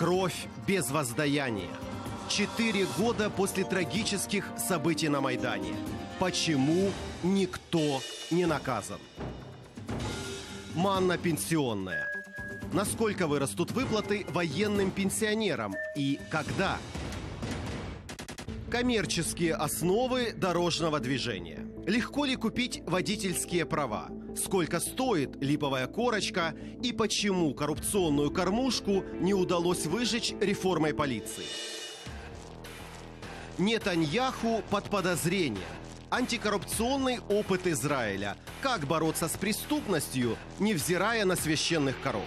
Кровь без воздаяния. 4 года после трагических событий на Майдане. Почему никто не наказан? Манна пенсионная. Насколько вырастут выплаты военным пенсионерам и когда? Коммерческие основы дорожного движения. Легко ли купить водительские права? Сколько стоит липовая корочка? И почему коррупционную кормушку не удалось выжечь реформой полиции? Нетаньяху под подозрение. Антикоррупционный опыт Израиля. Как бороться с преступностью, невзирая на священных коров?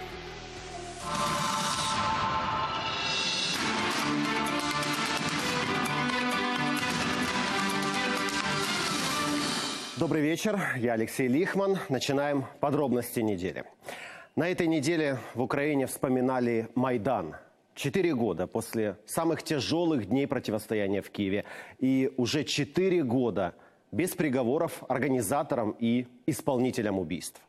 Добрый вечер, я Алексей Лихман. Начинаем подробности недели. На этой неделе в Украине вспоминали Майдан. 4 года после самых тяжелых дней противостояния в Киеве. И уже 4 года без приговоров организаторам и исполнителям убийств.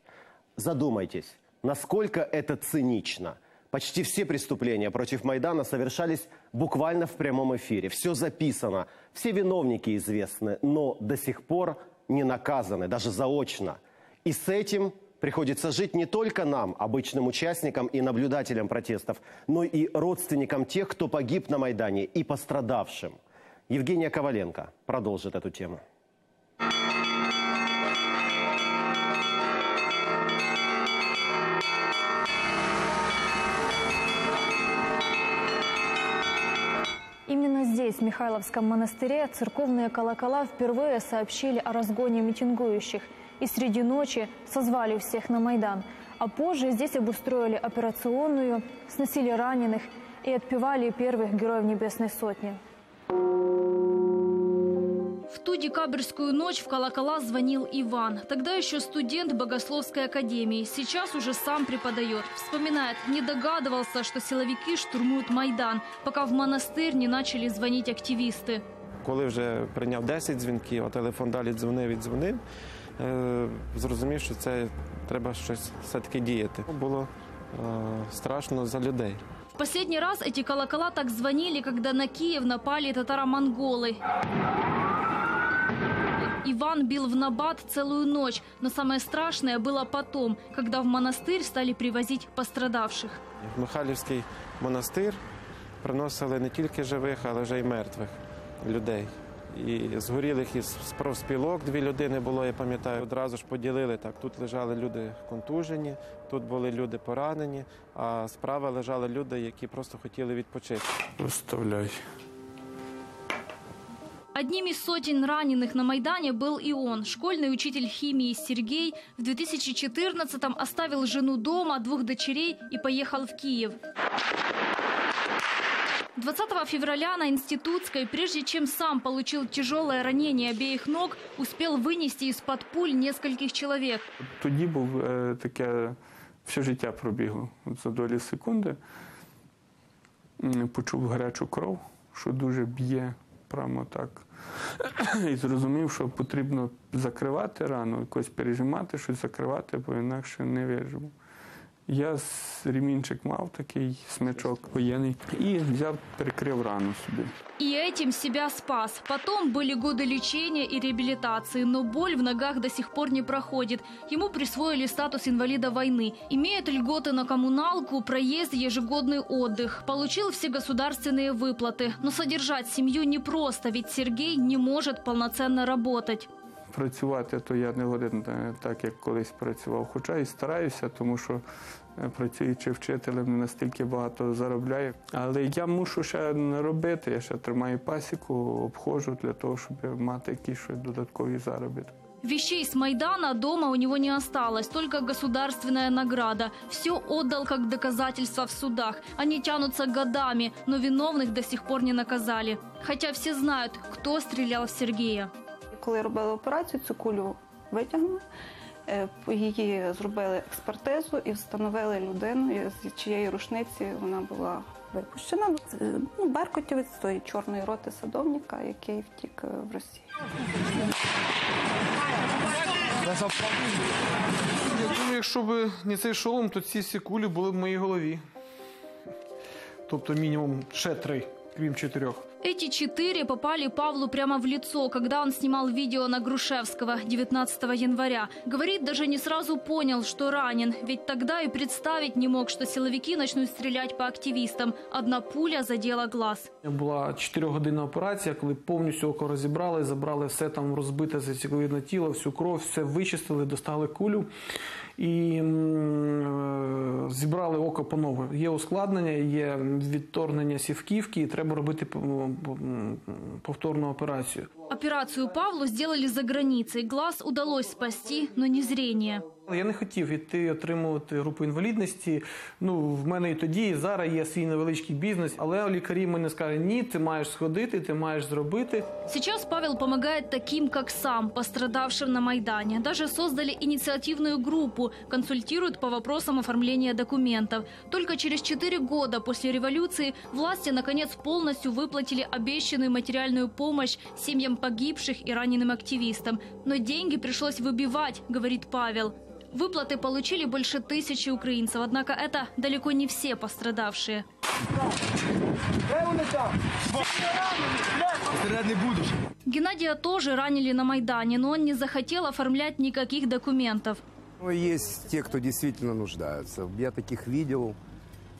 Задумайтесь, насколько это цинично. Почти все преступления против Майдана совершались буквально в прямом эфире. Все записано, все виновники известны, но до сих пор не наказаны, даже заочно. И с этим приходится жить не только нам, обычным участникам и наблюдателям протестов, но и родственникам тех, кто погиб на Майдане, и пострадавшим. Евгения Коваленко продолжит эту тему. В Михайловском монастыре церковные колокола впервые сообщили о разгоне митингующих и среди ночи созвали всех на Майдан. А позже здесь обустроили операционную, сносили раненых и отпевали первых героев Небесной Сотни. В ту декабрьскую ночь в колокола звонил Иван. Тогда еще студент Богословской академии. Сейчас уже сам преподает. Вспоминает, не догадывался, что силовики штурмуют Майдан, пока в монастырь не начали звонить активисты. Коли вже прийняв 10 дзвінків, а телефон далі дзвонив і дзвонив, зрозумів, що це треба щось все-таки діяти. Було страшно за людей. В последний раз эти колокола так звонили, когда на Киев напали татаро-монголы. Иван бил в набат целую ночь, но самое страшное было потом, когда в монастырь стали привозить пострадавших. В Михайлівський монастир приносили не тільки живих, але вже й мертвих людей. І згорілих із профспілок 2 людини було, я пам'ятаю, одразу ж поділили так. Тут лежали люди контужені, тут були люди поранені, а справа лежали люди, які просто хотіли відпочити. Виставляй. Одним из сотен раненых на Майдане был и он. Школьный учитель химии Сергей в 2014-м оставил жену дома, 2 дочерей и поехал в Киев. 20 февраля на Институтской, прежде чем сам получил тяжелое ранение обеих ног, успел вынести из-под пуль нескольких человек. Тоді був таке, все життя пробігло. За долі секунди почув гарячу кров, що дуже б'є. Прямо так. І зрозумів, що потрібно закривати рану, якось пережимати, щось закривати, бо інакше не виживу. Я ремінчик мав такий, смичок воєнний, і взяв, перекрив рану собі. И этим себя спас. Потом были годы лечения и реабилитации, но боль в ногах до сих пор не проходит. Ему присвоили статус инвалида войны. Имеет льготы на коммуналку, проезд, ежегодный отдых. Получил все государственные выплаты. Но содержать семью непросто, ведь Сергей не может полноценно работать. Працювати то я не годен так, як колись працював. Хоча і стараюся, тому що працюючи вчителем, не настільки багато заробляю. Але я мушу ще робити, я ще тримаю пасіку, обходжу для того, щоб мати якісь додаткові заробітки. Вещей с Майдана дома у него не осталось, только государственная награда. Все отдал как доказательство в судах. Они тянутся годами, но виновных до сих пор не наказали. Хотя все знают, кто стрелял в Сергея. Коли робили операцію, цю кулю витягнули, її зробили експертизу і встановили людину, з чиєї рушниці вона була випущена. Ну, беркутівець тої чорної роти садовника, який втік в Росію. Я думаю, якщо б не цей шолом, то ці всі кулі були в моїй голові. тобто минимум ще 3, крім 4. Эти 4 попали Павлу прямо в лицо, когда он снимал видео на Грушевского 19 января. Говорит, даже не сразу понял, что ранен. Ведь тогда и представить не мог, что силовики начнут стрелять по активистам. Одна пуля задела глаз. Була 4-годинна операція, коли повністю око розібрали, забрали все там розбите, зацікавлене тіло, всю кров, все вичистили, достали кулю і зібрали око по-новому. Є ускладнення, є відторгнення сівківки і треба робити повторную операцию. Операцию Павлу сделали за границей. Глаз удалось спасти, но не зрение. Я не хотів йти отримувати групу інвалідності. В мене і тоді, і зараз є свій невеличкий бізнес. Але лікарі мені сказали, ні, ти маєш сходити, ти маєш зробити. Сейчас Павел помогает таким, как сам, пострадавшим на Майдане. Даже создали инициативную группу, консультируют по вопросам оформления документов. Только через 4 года после революции власти, наконец, полностью выплатили обещанную материальную помощь семьям погибших и раненым активистам. Но деньги пришлось выбивать, говорит Павел. Выплаты получили больше 1000 украинцев, однако это далеко не все пострадавшие. Геннадия тоже ранили на Майдане, но он не захотел оформлять никаких документов. Есть те, кто действительно нуждается. Я таких видел,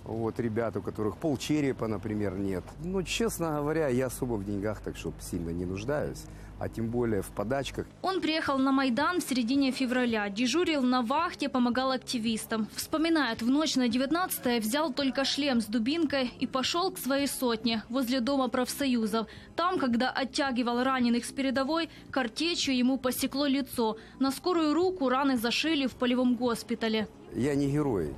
вот ребят, у которых полчерепа, например, нет. Но, честно говоря, я особо в деньгах, так что сильно не нуждаюсь. А тем более в подачках. Он приехал на Майдан в середине февраля, дежурил на вахте, помогал активистам. Вспоминает, в ночь на 19-е взял только шлем с дубинкой и пошел к своей сотне возле Дома профсоюзов. Там, когда оттягивал раненых с передовой, картечью ему посекло лицо. На скорую руку раны зашили в полевом госпитале. Я не герой.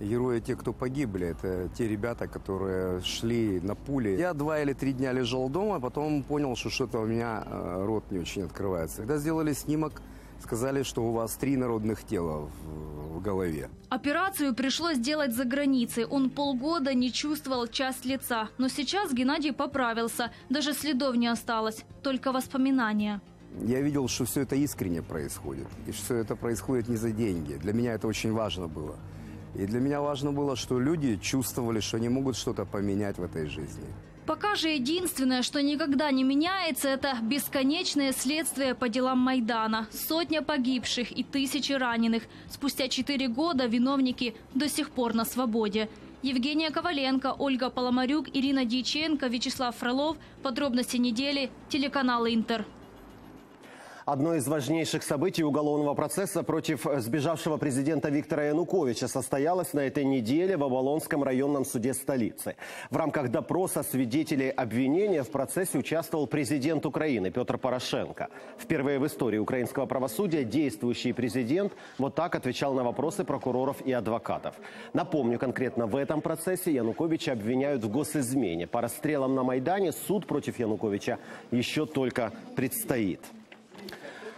Герои те, кто погибли, это те ребята, которые шли на пули. Я 2 или 3 дня лежал дома, потом понял, что что-то у меня рот не очень открывается. Когда сделали снимок, сказали, что у вас 3 народных тела в голове. Операцию пришлось делать за границей. Он полгода не чувствовал часть лица. Но сейчас Геннадий поправился. Даже следов не осталось, только воспоминания. Я видел, что все это искренне происходит. И что это происходит не за деньги. Для меня это очень важно было. И для меня важно было, что люди чувствовали, что они могут что-то поменять в этой жизни. Пока же единственное, что никогда не меняется, это бесконечное следствие по делам Майдана. 100 погибших и 1000 раненых. Спустя 4 года виновники до сих пор на свободе. Евгения Коваленко, Ольга Паломарюк, Ирина Дьяченко, Вячеслав Фролов. Подробности недели. Телеканал «Интер». Одно из важнейших событий уголовного процесса против сбежавшего президента Виктора Януковича состоялось на этой неделе в Оболонском районном суде столицы. В рамках допроса свидетелей обвинения в процессе участвовал президент Украины Петр Порошенко. Впервые в истории украинского правосудия действующий президент вот так отвечал на вопросы прокуроров и адвокатов. Напомню, конкретно в этом процессе Януковича обвиняют в госизмене. По расстрелам на Майдане суд против Януковича еще только предстоит.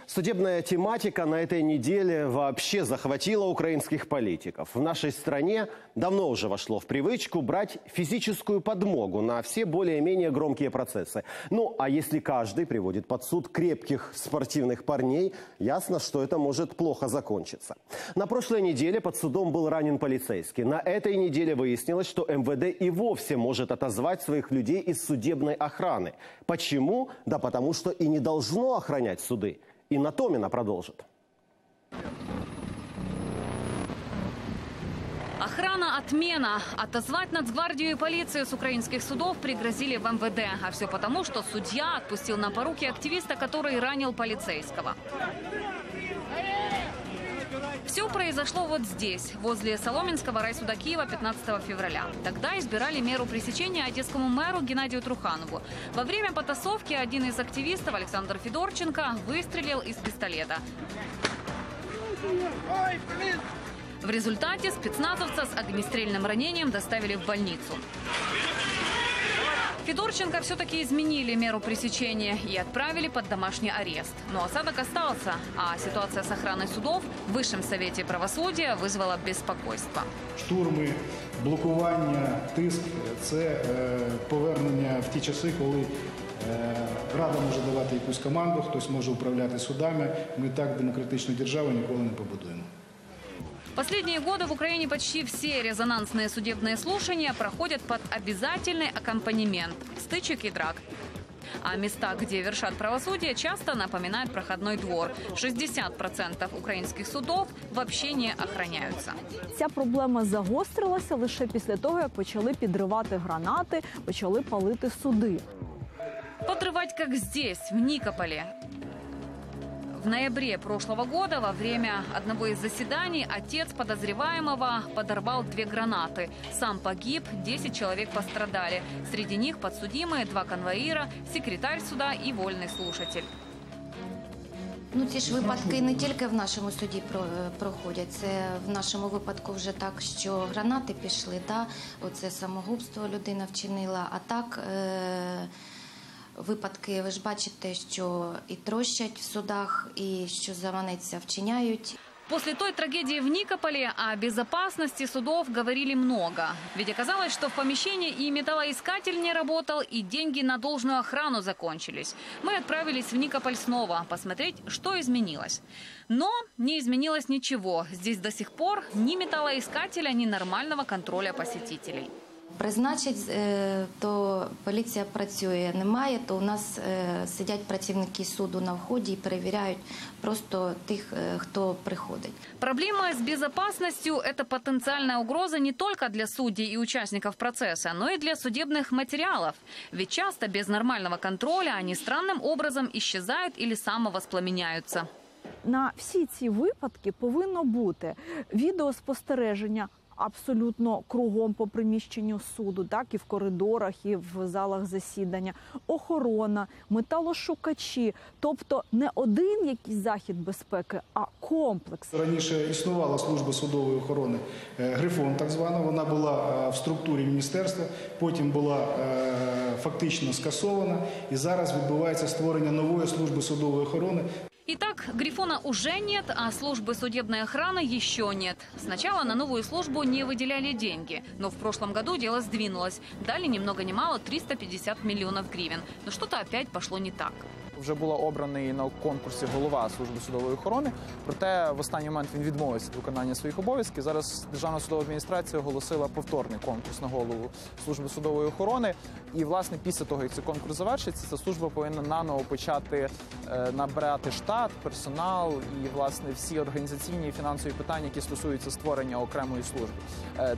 Судебная тематика на этой неделе вообще захватила украинских политиков. В нашей стране давно уже вошло в привычку брать физическую подмогу на все более-менее громкие процессы. Ну, а если каждый приводит под суд крепких спортивных парней, ясно, что это может плохо закончиться. На прошлой неделе под судом был ранен полицейский. На этой неделе выяснилось, что МВД и вовсе может отозвать своих людей из судебной охраны. Почему? Да потому что и не должно охранять суды. Инна Томина продолжит. Охрана отмена. Отозвать Нацгвардию и полицию с украинских судов пригрозили в МВД. А все потому, что судья отпустил на поруки активиста, который ранил полицейского. Все произошло вот здесь, возле Соломенского райсуда Киева 15 февраля. Тогда избирали меру пресечения одесскому мэру Геннадию Труханову. Во время потасовки один из активистов, Александр Федорченко, выстрелил из пистолета. В результате спецназовца с огнестрельным ранением доставили в больницу. Федорченко все-таки изменили меру пресечения и отправили под домашний арест. Но осадок остался, а ситуация с охраной судов в Высшем Совете правосудия вызвала беспокойство. Штурми, блокування, тиск – це повернення в ті часи, коли Рада може давати якусь команду, хтось може управляти судами. Ми так демократичну державу ніколи не побудуємо. Последние годы в Украине почти все резонансные судебные слушания проходят под обязательный аккомпанемент стычек и драк. А места, где вершат правосудие, часто напоминают проходной двор. 60% украинских судов вообще не охраняются. Ця проблема загострилася лише після того, як почали підривати гранати, почали палити суди. Подрывать, как здесь, в Никополе. В ноябре прошлого года во время одного из заседаний отец подозреваемого подорвал 2 гранаты. Сам погиб, 10 человек пострадали. Среди них подсудимые, 2 конвоира, секретарь суда и вольный слушатель. Ну, ці ж випадки не тільки в нашому суді проходять. Це в нашому випадку вже так, що гранати пішли, да? Оце самогубство людина вчинила, а так... Випадки, ви ж бачите, що і трощать в судах, і що заманеться вчиняють. После той трагедии в Никополе о безопасности судов говорили много. Ведь оказалось, что в помещении и металлоискатель не работал, и деньги на должную охрану закончились. Мы отправились в Никополь снова посмотреть, что изменилось. Но не изменилось ничего. Здесь до сих пор ни металлоискателя, ни нормального контроля посетителей. Призначить, то поліція працює, немає, то у нас сидять працівники суду на вході і перевіряють просто тих, хто приходить. Проблема с безопасностью – это потенциальная угроза не только для судей и участников процесса, но и для судебных материалов. Ведь часто без нормального контроля они странным образом исчезают или самовоспламеняются. На всі ці випадки повинно бути відеоспостереження абсолютно кругом по приміщенню суду, так і в коридорах, і в залах засідання, охорона, металошукачі. Тобто не один якийсь захід безпеки, а комплекс. Раніше існувала служба судової охорони, Грифон так звана, вона була в структурі міністерства, потім була фактично скасована, і зараз відбувається створення нової служби судової охорони. Итак, Грифона уже нет, а службы судебной охраны еще нет. Сначала на новую службу не выделяли деньги, но в прошлом году дело сдвинулось. Дали ни много ни мало 350 миллионов гривен, но что-то опять пошло не так. Вже була обраний на конкурсі голова служби судової охорони, проте в останній момент він відмовився від виконання своїх обов'язків. Зараз Державна судова адміністрація оголосила повторний конкурс на голову служби судової охорони. І, власне, після того, як цей конкурс завершиться, ця служба повинна наново почати набирати штат, персонал і, власне, всі організаційні і фінансові питання, які стосуються створення окремої служби.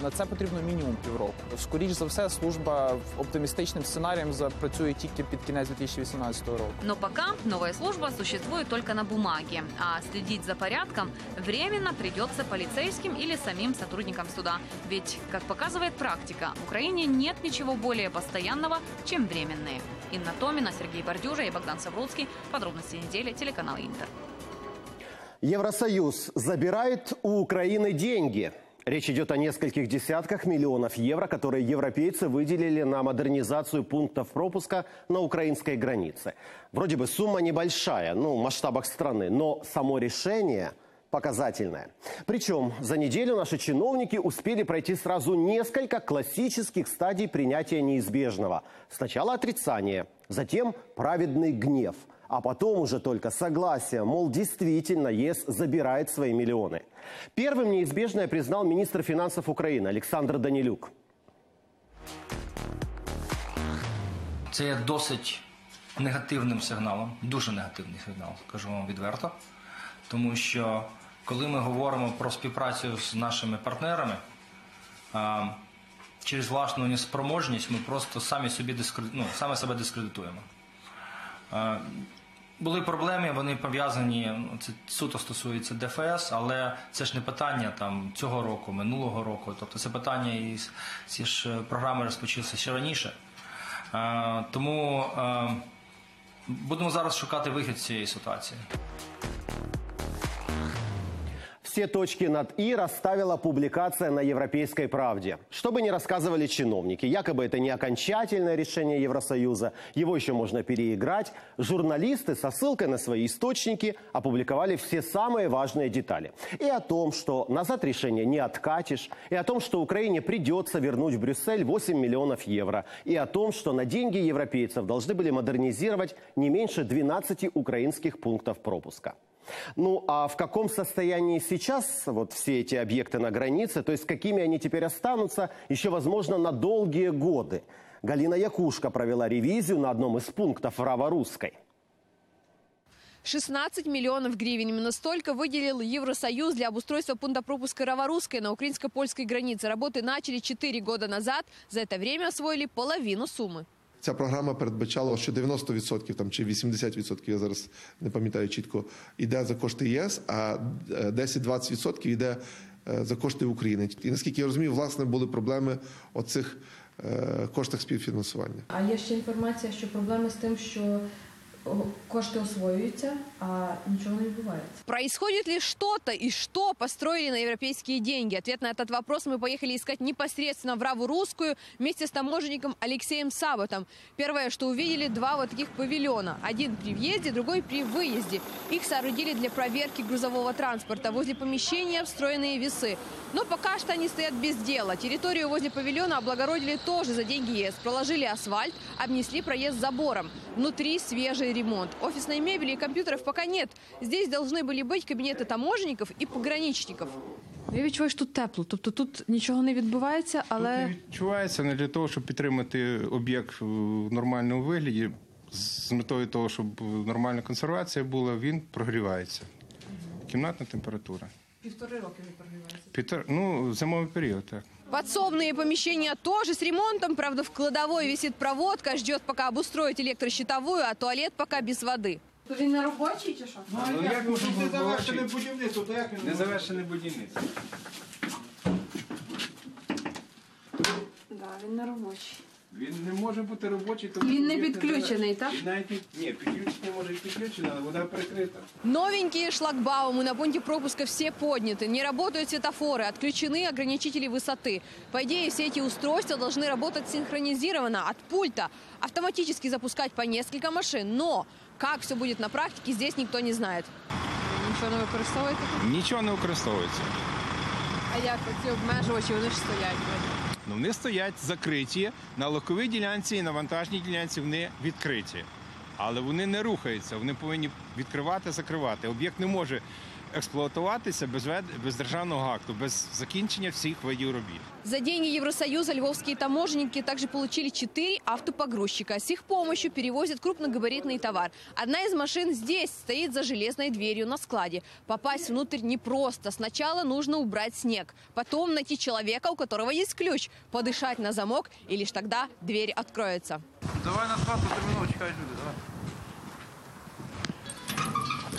На це потрібно мінімум півроку. Скоріше за все, служба оптимістичним сценарієм запрацює тільки під кінець 2018 року. Пока новая служба существует только на бумаге, а следить за порядком временно придется полицейским или самим сотрудникам суда. Ведь, как показывает практика, в Украине нет ничего более постоянного, чем временные. Инна Томина, Сергей Бордюжа и Богдан Савруцкий. Подробности недели, телеканал Интер. Евросоюз забирает у Украины деньги. Речь идет о нескольких десятках миллионов евро, которые европейцы выделили на модернизацию пунктов пропуска на украинской границе. Вроде бы сумма небольшая, в масштабах страны, но само решение показательное. Причем за неделю наши чиновники успели пройти сразу несколько классических стадий принятия неизбежного. Сначала отрицание, затем праведный гнев, а потом уже только согласие, мол, действительно ЕС забирает свои миллионы. Первым неизбежное признал министр финансов Украины Александр Данилюк. Это є досить негативним сигналом, дуже негативний сигнал, скажу вам відверто. Тому що, коли ми говоримо про співпрацю з нашими партнерами, через власну неспроможність ми просто самі себе дискредитуємо. Були проблеми, вони пов'язані, це суто стосується ДФС, але це ж не питання там цього року, минулого року, тобто це питання, і ці ж програми розпочалися ще раніше. Тому будемо зараз шукати вихід з цієї ситуації. Все точки над «и» расставила публикация на «Европейской правде». Что бы ни рассказывали чиновники, якобы это не окончательное решение Евросоюза, его еще можно переиграть, журналисты со ссылкой на свои источники опубликовали все самые важные детали. И о том, что назад решение не откатишь, и о том, что Украине придется вернуть в Брюссель 8 миллионов евро, и о том, что на деньги европейцев должны были модернизировать не меньше 12 украинских пунктов пропуска. Ну, а в каком состоянии сейчас вот все эти объекты на границе, то есть какими они теперь останутся, еще, возможно, на долгие годы? Галина Якушко провела ревизию на одном из пунктов Раворусской. 16 миллионов гривен. Именно столько выделил Евросоюз для обустройства пункта пропуска Раворусской на украинско-польской границе. Работы начали 4 года назад. За это время освоили половину суммы. Ця програма передбачала, що 90% там, чи 80%, я зараз не пам'ятаю чітко, йде за кошти ЄС, а 10-20% йде за кошти України. І наскільки я розумію, власне, були проблеми у цих коштах співфінансування. А є ще інформація, що проблеми з тим, що кошты усваиваются, а ничего не бывает. Происходит ли что-то и что построили на европейские деньги? Ответ на этот вопрос мы поехали искать непосредственно в Раворусскую вместе с таможенником Алексеем Саботом. Первое, что увидели, два вот таких павильона. Один при въезде, другой при выезде. Их соорудили для проверки грузового транспорта. Возле помещения встроенные весы. Но пока что они стоят без дела. Территорию возле павильона облагородили тоже за деньги ЕС. Проложили асфальт, обнесли проезд забором. Внутри свежие ремонт. Офисной мебели и компьютеров пока нет. Здесь должны были быть кабинеты таможенников и пограничников. Я відчуваю, що тут тепло, тобто тут нічого не відбувається, але... Тут не відчувається, не для того, щоб підтримати об'єкт в нормальному вигляді, з метою того, щоб нормальна консервація була, він прогрівається. Кімнатна температура. Півтори роки не прогрівається? Ну, зимовий період, так. Подсобные помещения тоже с ремонтом. Правда, в кладовой висит проводка, ждет, пока обустроит электрощитовую, а туалет пока без воды. Він на робочий чи що? Ну, як може бути завершене будівництво? Не завершене будівництво. Так, він на робочий. Він не може бути робочий. Він не підключений, так? Ні, підключення може і підключено, але вона прикрита. Новенькие шлагбаумы на пункте пропуска все подняты. Не работают светофоры, отключены ограничители высоты. По идее, все эти устройства должны работать синхронизированно от пульта, автоматически запускать по несколько машин. Но как все будет на практике, здесь никто не знает. Ничего не використовується? Ничего не використовується. А як ці обмежувачі, вони ж стоять? Ну, вони стоять закриті, на локовій ділянці і на вантажній ділянці вони відкриті. Але вони не рухаються, вони повинні відкривати, закривати. Об'єкт не може експлуатуватися без державного акту, без закінчення всіх видів робіт. За деньги Евросоюза львовские таможенники также получили 4 автопогрузчика. С их помощью перевозят крупногабаритный товар. Одна из машин здесь стоит за железной дверью на складе. Попасть внутрь непросто. Сначала нужно убрать снег. Потом найти человека, у которого есть ключ. Подышать на замок, и лишь тогда дверь откроется. Давай на склад, потерминовочка отсюда, давай.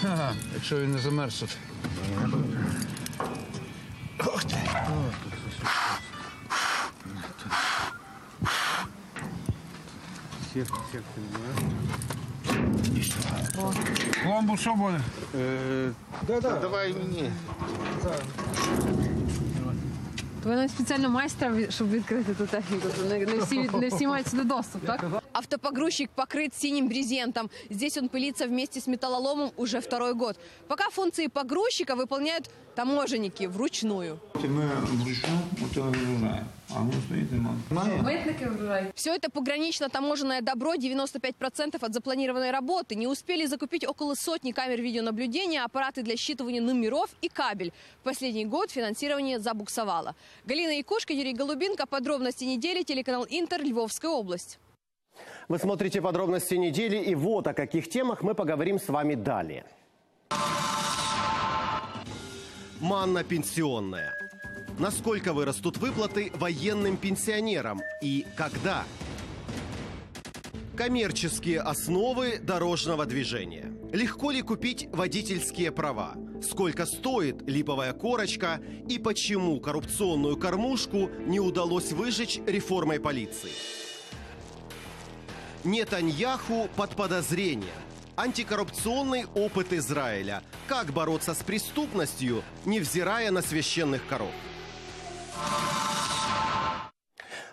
Ага, якщо він не замерз. Ох ти! Пломбу що буде? Давай мені. Ви нам спеціально майстра, щоб відкрити ту техніку. Не всі мають сюди доступ, так? Автопогрузчик покрыт синим брезентом. Здесь он пылится вместе с металлоломом уже второй год. Пока функции погрузчика выполняют таможенники вручную. Мы вручную выгружаем, а мы стоит ремонт. Все это погранично-таможенное добро, 95% от запланированной работы. Не успели закупить около сотни камер видеонаблюдения, аппараты для считывания номеров и кабель. В последний год финансирование забуксовало. Галина Якушко, Юрий Голубенко. Подробности недели. Телеканал Интер. Львовская область. Вы смотрите подробности недели, и вот о каких темах мы поговорим с вами далее. Манна пенсионная. Насколько вырастут выплаты военным пенсионерам и когда? Коммерческие основы дорожного движения. Легко ли купить водительские права? Сколько стоит липовая корочка? И почему коррупционную кормушку не удалось выжечь реформой полиции? Нетаньяху под подозрение. Антикоррупционный опыт Израиля. Как бороться с преступностью, невзирая на священных коров?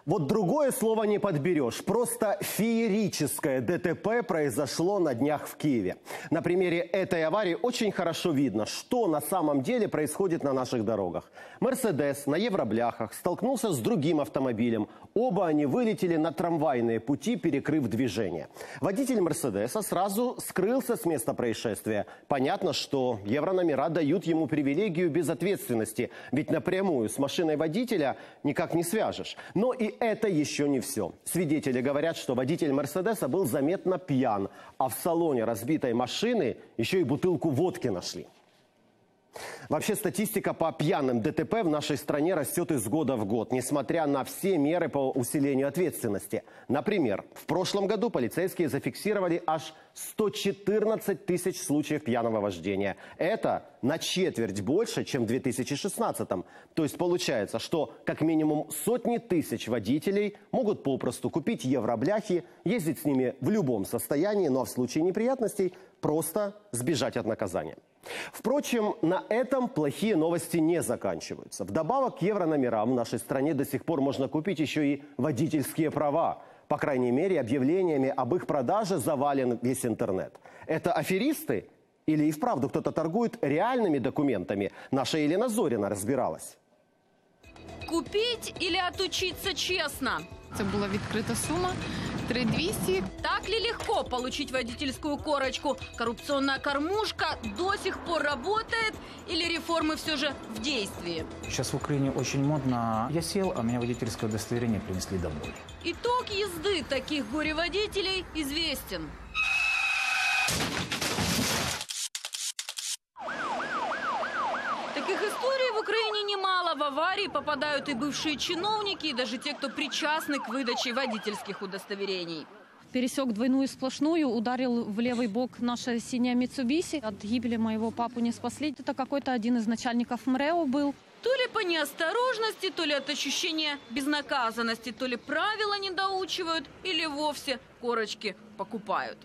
Вот другое слово не подберешь. Просто феерическое ДТП произошло на днях в Киеве. На примере этой аварии очень хорошо видно, что на самом деле происходит на наших дорогах. Мерседес на евробляхах столкнулся с другим автомобилем. Оба они вылетели на трамвайные пути, перекрыв движение. Водитель Мерседеса сразу скрылся с места происшествия. Понятно, что еврономера дают ему привилегию безответственности, ведь напрямую с машиной водителя никак не свяжешь. Но и это еще не все. Свидетели говорят, что водитель Мерседеса был заметно пьян, а в салоне разбитой машины еще и бутылку водки нашли. Вообще статистика по пьяным ДТП в нашей стране растет из года в год, несмотря на все меры по усилению ответственности. Например, в прошлом году полицейские зафиксировали аж 114 тысяч случаев пьяного вождения. Это на четверть больше, чем в 2016-м. То есть получается, что как минимум сотни тысяч водителей могут попросту купить евробляхи, ездить с ними в любом состоянии, но в случае неприятностей просто сбежать от наказания. Впрочем, на этом плохие новости не заканчиваются. Вдобавок к еврономерам в нашей стране до сих пор можно купить еще и водительские права. По крайней мере, объявлениями об их продаже завален весь интернет. Это аферисты? Или и вправду кто-то торгует реальными документами? Наша Елена Зорина разбиралась. Купить или отучиться честно? Это была открыта сумма. 3200. Так ли легко получить водительскую корочку? Коррупционная кормушка до сих пор работает или реформы все же в действии? Сейчас в Украине очень модно. Я сел, а мне водительское удостоверение принесли домой. Итог езды таких горе-водителей известен. Таких историй в Украине немало. В аварии попадают и бывшие чиновники, и даже те, кто причастны к выдаче водительских удостоверений. Пересек двойную сплошную, ударил в левый бок наша синяя Митсубиси. От гибели моего папу не спасли. Это какой-то один из начальников МРЭО был. То ли по неосторожности, то ли от ощущения безнаказанности, то ли правила не доучивают, или вовсе корочки покупают.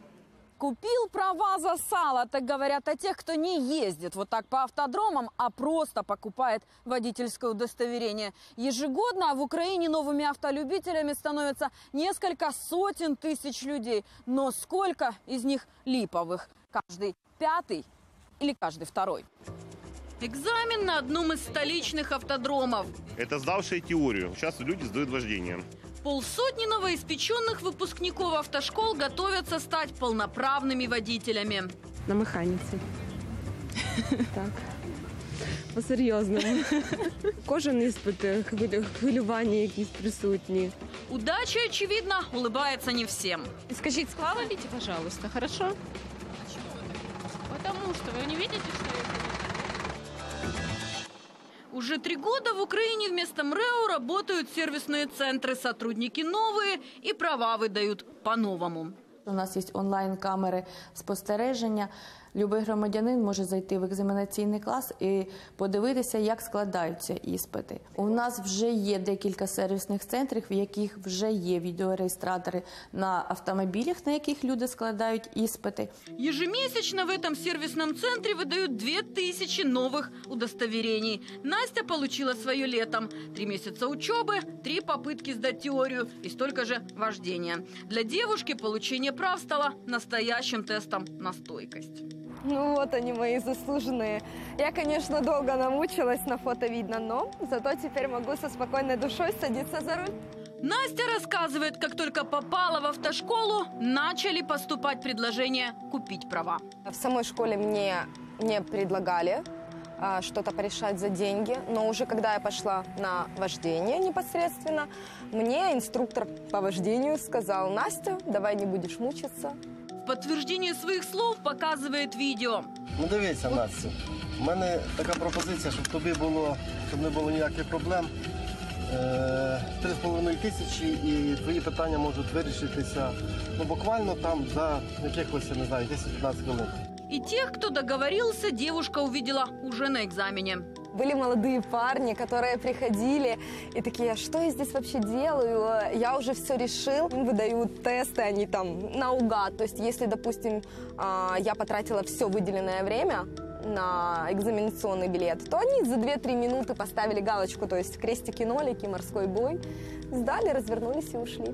Купил права за сало, так говорят о тех, кто не ездит вот так по автодромам, а просто покупает водительское удостоверение. Ежегодно в Украине новыми автолюбителями становится несколько сотен тысяч людей. Но сколько из них липовых? Каждый пятый или каждый второй? Экзамен на одном из столичных автодромов. Это сдавшие теорию. Сейчас люди сдают вождение. Полсотни новоиспеченных выпускников автошкол готовятся стать полноправными водителями. На механице. Так, по-серьезному. Кожен іспит, хвилювання якісь присутні. Удача, очевидно, улыбается не всем. Скажите, схвалите, пожалуйста, хорошо? Потому что вы не видите, что я... Уже 3 года в Украине вместо МРЭО работают сервисные центры. Сотрудники новые и права выдают по-новому. У нас есть онлайн-камеры спостереження. Любой громадянин может зайти в экзаменационный класс и подивитися, как складаються іспити. У нас уже есть несколько сервисных центров, в которых уже есть видеореєстратори на автомобилях, на которых люди складают іспити. Ежемесячно в этом сервисном центре выдают 2000 новых удостоверений. Настя получила свое летом. 3 месяца учебы, 3 попытки сдать теорию и столько же вождения. Для девушки получение прав стало настоящим тестом на стойкость. Ну вот они, мои заслуженные. Я, конечно, долго намучилась, на фото видно, но зато теперь могу со спокойной душой садиться за руль. Настя рассказывает, как только попала в автошколу, начали поступать предложения купить права. В самой школе мне не предлагали что-то порешать за деньги, но уже когда я пошла на вождение непосредственно, мне инструктор по вождению сказал: «Настя, давай не будешь мучиться». Подтверждение своих слов показывает видео. Ну, дивися, Настя, у меня такая пропозиция, чтобы не было никаких проблем. 3500 и твои питания могут решиться, ну, буквально там за каких-то, не знаю, 10-15 минут. И тех, кто договорился, девушка увидела уже на экзамене. Были молодые парни, которые приходили и такие: что я здесь вообще делаю? Я уже все решил. Им выдают тесты, они там наугад. То есть, если, допустим, я потратила все выделенное время на экзаменационный билет, то они за 2-3 минуты поставили галочку, то есть крестики-нолики, морской бой, сдали, развернулись и ушли.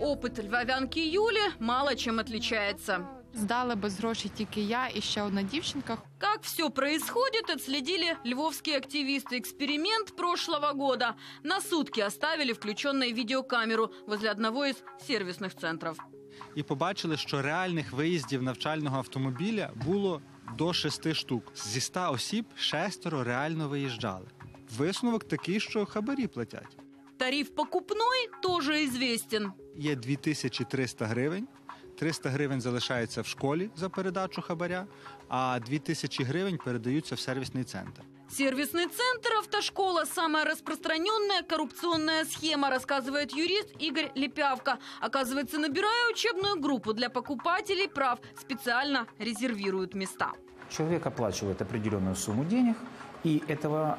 Опыт львовянки Юли мало чем отличается. Сдала без грошей только я и еще одна девчонка. Как все происходит, отследили львовские активисты. Эксперимент прошлого года. На сутки оставили включенную видеокамеру возле одного из сервисных центров. И побачили, что реальних виїздів навчального автомобіля було до 6 штук. Зі 100 осіб 6 реально виїжджали. Висновок такий, що хабарі платять. Тариф покупной тоже известен. Є 2300 гривень. 300 гривень залишається в школі за передачу хабаря, а 2000 гривень передаються в сервісний центр. Сервисный центр, автошкола – самая распространенная коррупционная схема, рассказывает юрист Игорь Лепявко. Оказывается, набирая учебную группу для покупателей прав, специально резервируют места. Человек оплачивает определенную сумму денег, и этого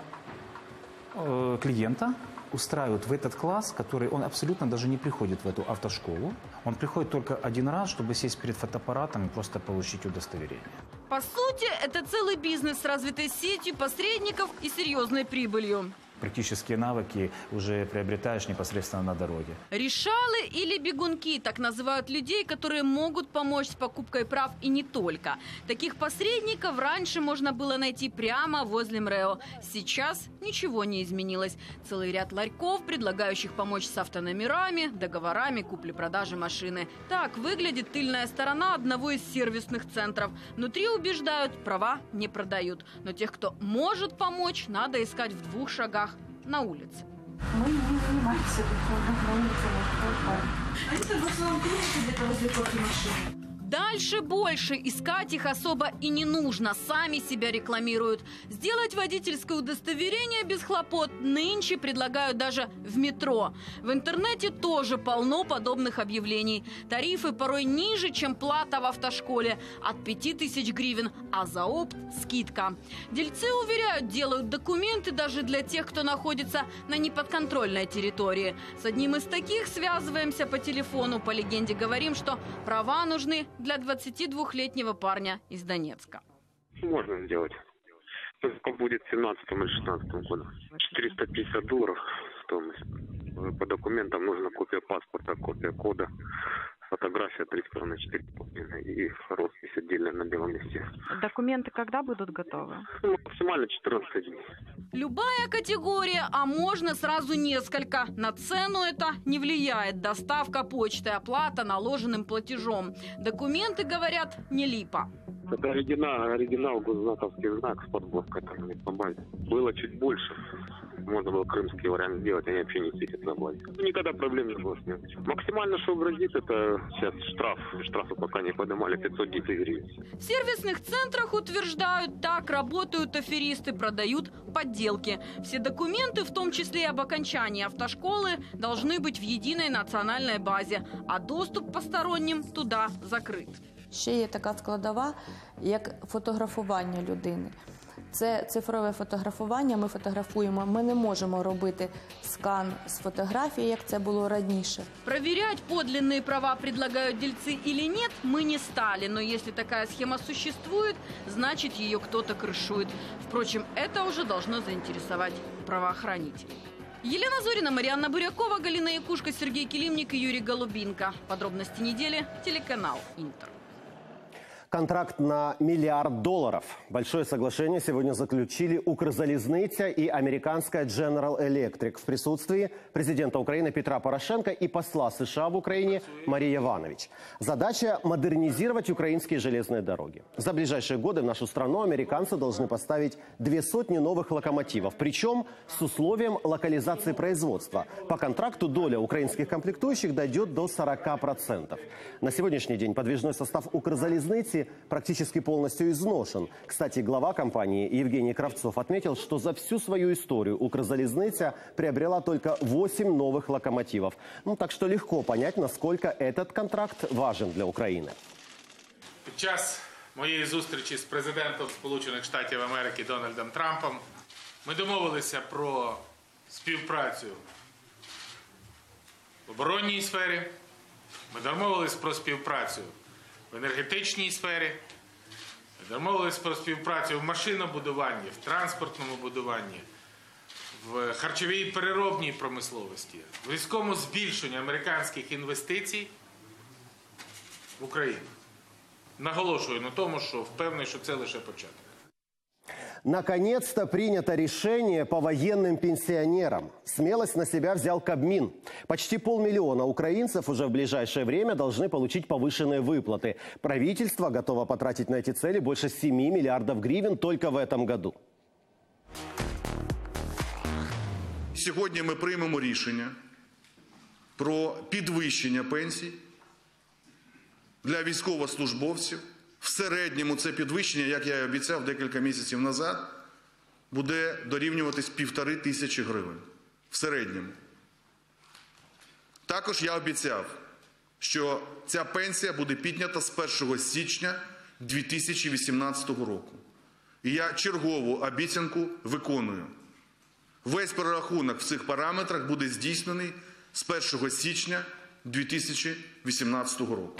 клиента устраивают в этот класс, который он абсолютно даже не приходит в эту автошколу. Он приходит только один раз, чтобы сесть перед фотоаппаратом и просто получить удостоверение. По сути, это целый бизнес с развитой сетью посредников и серьезной прибылью. Практические навыки уже приобретаешь непосредственно на дороге. Решалы или бегунки – так называют людей, которые могут помочь с покупкой прав и не только. Таких посредников раньше можно было найти прямо возле МРЭО. Сейчас ничего не изменилось. Целый ряд ларьков, предлагающих помочь с автономерами, договорами купли-продажи машины. Так выглядит тыльная сторона одного из сервисных центров. Внутри убеждают, права не продают. Но тех, кто может помочь, надо искать в 2 шагах на улице. Мы не занимаемся такой. Дальше больше. Искать их особо и не нужно. Сами себя рекламируют. Сделать водительское удостоверение без хлопот нынче предлагают даже в метро. В интернете тоже полно подобных объявлений. Тарифы порой ниже, чем плата в автошколе. От 5000 гривен. А за опт скидка. Дельцы уверяют, делают документы даже для тех, кто находится на неподконтрольной территории. С одним из таких связываемся по телефону. По легенде говорим, что права нужны для 22-летнего парня из Донецка. Можно сделать. Только будет в 17-м или 16-м году. $450 стоимость. По документам нужна копия паспорта, копия кода, фотография 3×4 и роспись отдельно на белом листе. Документы когда будут готовы? Максимально 14 дней. Любая категория, а можно сразу несколько. На цену это не влияет. Доставка почты, оплата наложенным платежом. Документы, говорят, не липа. Это оригинал, госзнаковский знак с подборкой. Там не побавить. Было чуть больше. Можно было крымский вариант сделать, они вообще не светят на базе. Никогда проблем не было с ним. Максимально, что грозит, это сейчас штраф. Штрафы пока не поднимали, 510 гривен. В сервисных центрах утверждают, так работают аферисты, продают подделки. Все документы, в том числе и об окончании автошколы, должны быть в единой национальной базе, а доступ посторонним туда закрыт. Ще є така складова, як фотографування людини. Це цифрове фотографування, ми фотографуємо. Ми не можемо робити скан з фотографії, як це було раніше. Проверять, подлинные права предлагают дельцы или нет, мы не стали. Но если такая схема существует, значит, ее кто-то крышует. Впрочем, это уже должно заинтересовать правоохранителей. Елена Зорина, Марианна Бурякова, Галина Якушко, Сергей Килимник и Юрий Голубенко. Подробности недели, телеканал «Интер». Контракт на $1 миллиард. Большое соглашение сегодня заключили Укрзалізниця и американская General Electric в присутствии президента Украины Петра Порошенко и посла США в Украине Марии Иванович. Задача – модернизировать украинские железные дороги. За ближайшие годы в нашу страну американцы должны поставить 200 новых локомотивов, причем с условием локализации производства. По контракту доля украинских комплектующих дойдет до 40%. На сегодняшний день подвижной состав Укрзалізниці практически полностью изношен. Кстати, глава компании Евгений Кравцов отметил, что за всю свою историю Укрзалізниця приобрела только 8 новых локомотивов. Так что легко понять, насколько этот контракт важен для Украины. Під час моєї зустрічі з президентом Сполучених Штатів Америки Дональдом Трампом ми домовилися про співпрацю в оборонній сфері, ми домовилися про співпрацю в енергетичній сфері, Домовились про співпрацю в машинобудуванні, в транспортному будуванні, в харчовій і переробній промисловості, в різкому збільшенні американських інвестицій в Україну. Наголошую на тому, що впевнений, що це лише початок. Наконец-то принято решение по военным пенсионерам. Смелость на себя взял Кабмин. Почти 500 000 украинцев уже в ближайшее время должны получить повышенные выплаты. Правительство готово потратить на эти цели больше 7 миллиардов гривен только в этом году. Сегодня мы примем решение про підвищення пенсій для військовослужбовців. В середньому це підвищення, як я і обіцяв декілька місяців назад, буде дорівнюватись 1500 гривень. В середньому. Також я обіцяв, що ця пенсія буде піднята з 1 січня 2018 року. І я чергову обіцянку виконую. Весь перерахунок в цих параметрах буде здійснений з 1 січня 2018 року.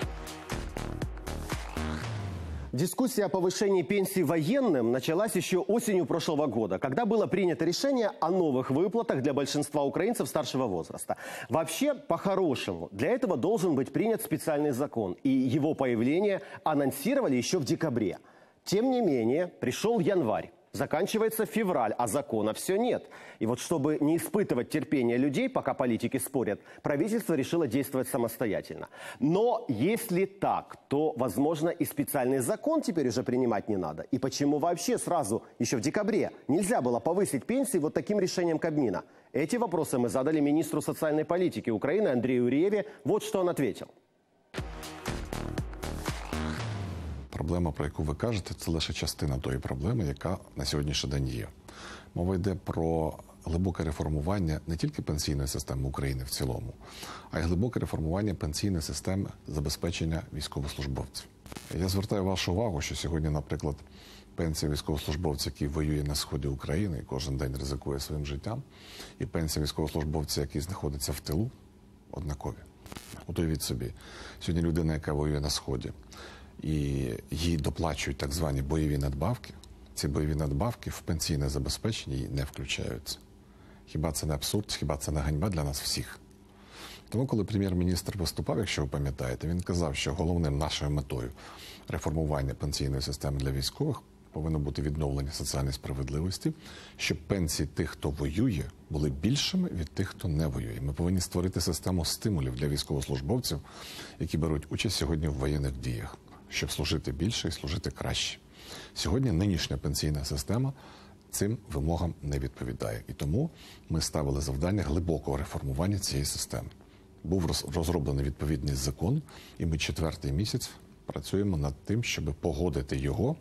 Дискуссия о повышении пенсий военным началась еще осенью прошлого года, когда было принято решение о новых выплатах для большинства украинцев старшего возраста. Вообще, по-хорошему, для этого должен быть принят специальный закон, и его появление анонсировали еще в декабре. Тем не менее, пришел январь, заканчивается февраль, а закона все нет. И вот чтобы не испытывать терпения людей, пока политики спорят, правительство решило действовать самостоятельно. Но если так, то, возможно, и специальный закон теперь уже принимать не надо. И почему вообще сразу, еще в декабре, нельзя было повысить пенсии вот таким решением Кабмина? Эти вопросы мы задали министру социальной политики Украины Андрею Реве. Вот что он ответил. Проблема, про яку ви кажете, це лише частина тої проблеми, яка на сьогоднішній день є. Мова йде про глибоке реформування не тільки пенсійної системи України в цілому, а й глибоке реформування пенсійної системи забезпечення військовослужбовців. Я звертаю вашу увагу, що сьогодні, наприклад, пенсія військовослужбовця, який воює на сході України і кожен день ризикує своїм життям, і пенсія військовослужбовця, який знаходиться в тилу, однакові. Уявіть собі, сьогодні людина, яка воює на сході, і їй доплачують так звані бойові надбавки, ці бойові надбавки в пенсійне забезпечення їй не включаються. Хіба це не абсурд, хіба це не ганьба для нас всіх? Тому, коли прем'єр-міністр виступав, якщо ви пам'ятаєте, він казав, що головним нашою метою реформування пенсійної системи для військових повинно бути відновлення соціальної справедливості, щоб пенсії тих, хто воює, були більшими від тих, хто не воює. Ми повинні створити систему стимулів для військовослужбовців, які беруть участь сьогодні в воєнних діях, щоб служити більше і служити краще. Сьогодні нинішня пенсійна система цим вимогам не відповідає. І тому ми ставили завдання глибокого реформування цієї системи. Був розроблений відповідний закон, і ми четвертий місяць працюємо над тим, щоб погодити його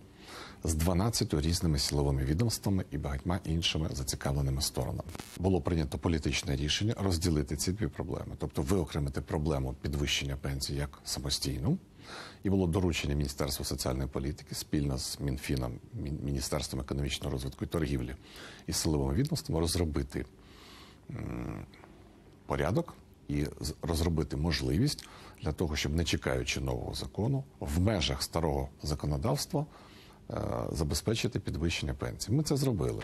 з 12 різними силовими відомствами і багатьма іншими зацікавленими сторонами. Було прийнято політичне рішення розділити ці дві проблеми, тобто виокремити проблему підвищення пенсій як самостійну, і було доручення Міністерству соціальної політики спільно з Мінфіном, Міністерством економічного розвитку і торгівлі і силовими відомствами розробити порядок і розробити можливість для того, щоб, не чекаючи нового закону, в межах старого законодавства забезпечити підвищення пенсій. Ми це зробили.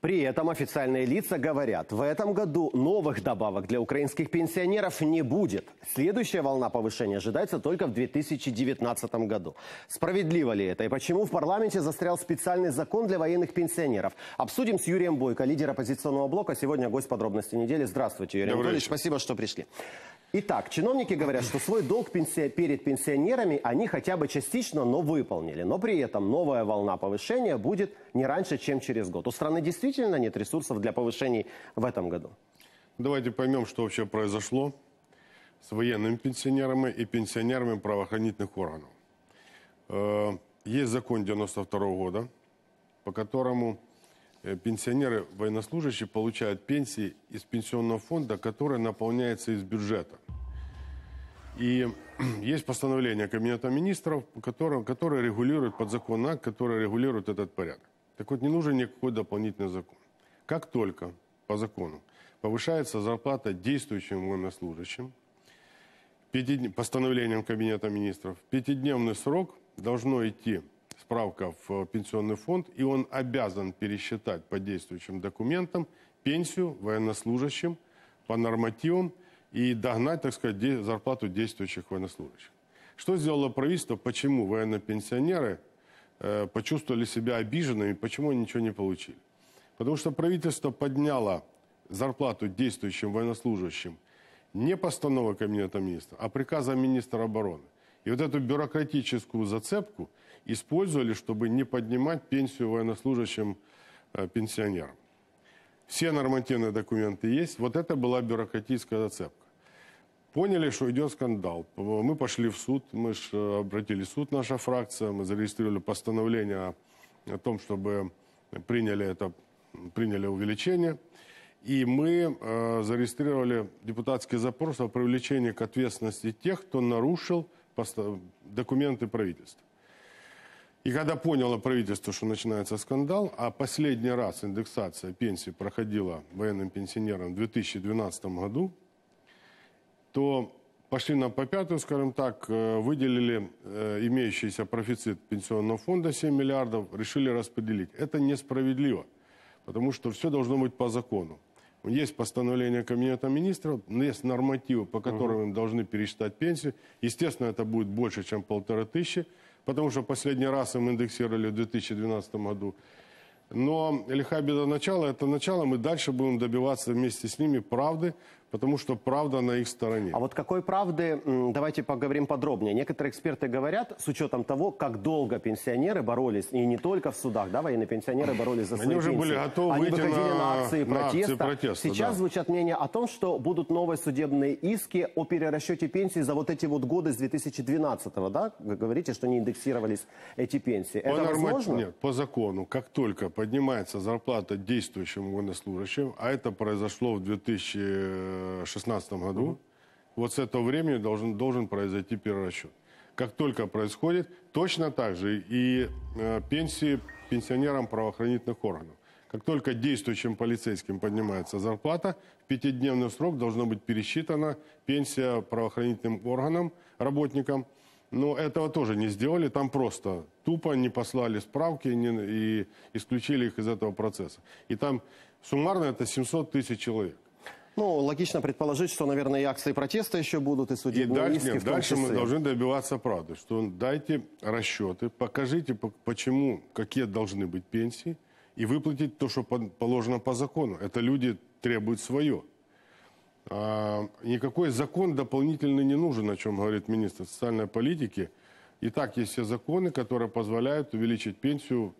При этом официальные лица говорят, в этом году новых добавок для украинских пенсионеров не будет. Следующая волна повышения ожидается только в 2019 году. Справедливо ли это и почему в парламенте застрял специальный закон для военных пенсионеров? Обсудим с Юрием Бойко, лидером оппозиционного блока. Сегодня гость подробностей недели. Здравствуйте, Юрий Анатольевич. Спасибо, что пришли. Итак, чиновники говорят, что свой долг перед пенсионерами они хотя бы частично, но выполнили. Но при этом новая волна повышения будет не раньше, чем через год. У страны действительно нет ресурсов для повышений в этом году? Давайте поймем, что вообще произошло с военными пенсионерами и пенсионерами правоохранительных органов. Есть закон 92 года, по которому пенсионеры, военнослужащие получают пенсии из пенсионного фонда, который наполняется из бюджета. И есть постановление Кабинета министров, которое регулирует подзаконный акт, который регулирует этот порядок. Так вот, не нужен никакой дополнительный закон. Как только по закону повышается зарплата действующим военнослужащим, постановлением Кабинета министров, в пятидневный срок должно идти справка в пенсионный фонд, и он обязан пересчитать по действующим документам пенсию военнослужащим по нормативам и догнать, так сказать, зарплату действующих военнослужащих. Что сделало правительство, почему военно-пенсионеры почувствовали себя обиженными, почему они ничего не получили? Потому что правительство подняло зарплату действующим военнослужащим не постановой Кабинета министров, а приказом министра обороны. И вот эту бюрократическую зацепку использовали, чтобы не поднимать пенсию военнослужащим пенсионерам. Все нормативные документы есть. Вот это была бюрократическая зацепка. Поняли, что идет скандал. Мы пошли в суд, мы же обратили в суд, наша фракция. Мы зарегистрировали постановление о том, чтобы приняли увеличение. И мы зарегистрировали депутатский запрос о привлечении к ответственности тех, кто нарушил документы правительства. И когда поняло правительство, что начинается скандал, а последний раз индексация пенсии проходила военным пенсионерам в 2012 году, то пошли нам по пятую, скажем так, выделили имеющийся профицит пенсионного фонда 7 миллиардов, решили распределить. Это несправедливо, потому что все должно быть по закону. Есть постановление Кабинета министров, есть нормативы, по которым им должны пересчитать пенсию. Естественно, это будет больше, чем 1500, потому что последний раз им индексировали в 2012 году. Но лиха беда начала, это начало, мы дальше будем добиваться вместе с ними правды, потому что правда на их стороне. А вот какой правды, давайте поговорим подробнее. Некоторые эксперты говорят, с учетом того, как долго пенсионеры боролись, и не только в судах, да, военные пенсионеры боролись за свои пенсии. Они уже были готовы выйти на акции протеста. Сейчас звучат мнения о том, что будут новые судебные иски о перерасчете пенсий за вот эти вот годы с 2012-го, да? Вы говорите, что не индексировались эти пенсии. Это возможно? Нет, по закону, как только поднимается зарплата действующим военнослужащим, а это произошло в 2016 году, вот с этого времени должен произойти перерасчет. Как только происходит, точно так же и пенсии пенсионерам правоохранительных органов. Как только действующим полицейским поднимается зарплата, в пятидневный срок должна быть пересчитана пенсия правоохранительным органам, работникам. Но этого тоже не сделали, там просто тупо не послали справки и исключили их из этого процесса. И там суммарно это 700 тысяч человек. Ну, логично предположить, что, наверное, и акции протеста еще будут, и судебные иски в том числе. Дальше мы должны добиваться правды, что дайте расчеты, покажите, почему, какие должны быть пенсии, и выплатить то, что положено по закону. Это люди требуют свое. Никакой закон дополнительный не нужен, о чем говорит министр социальной политики. И так есть все законы, которые позволяют увеличить пенсию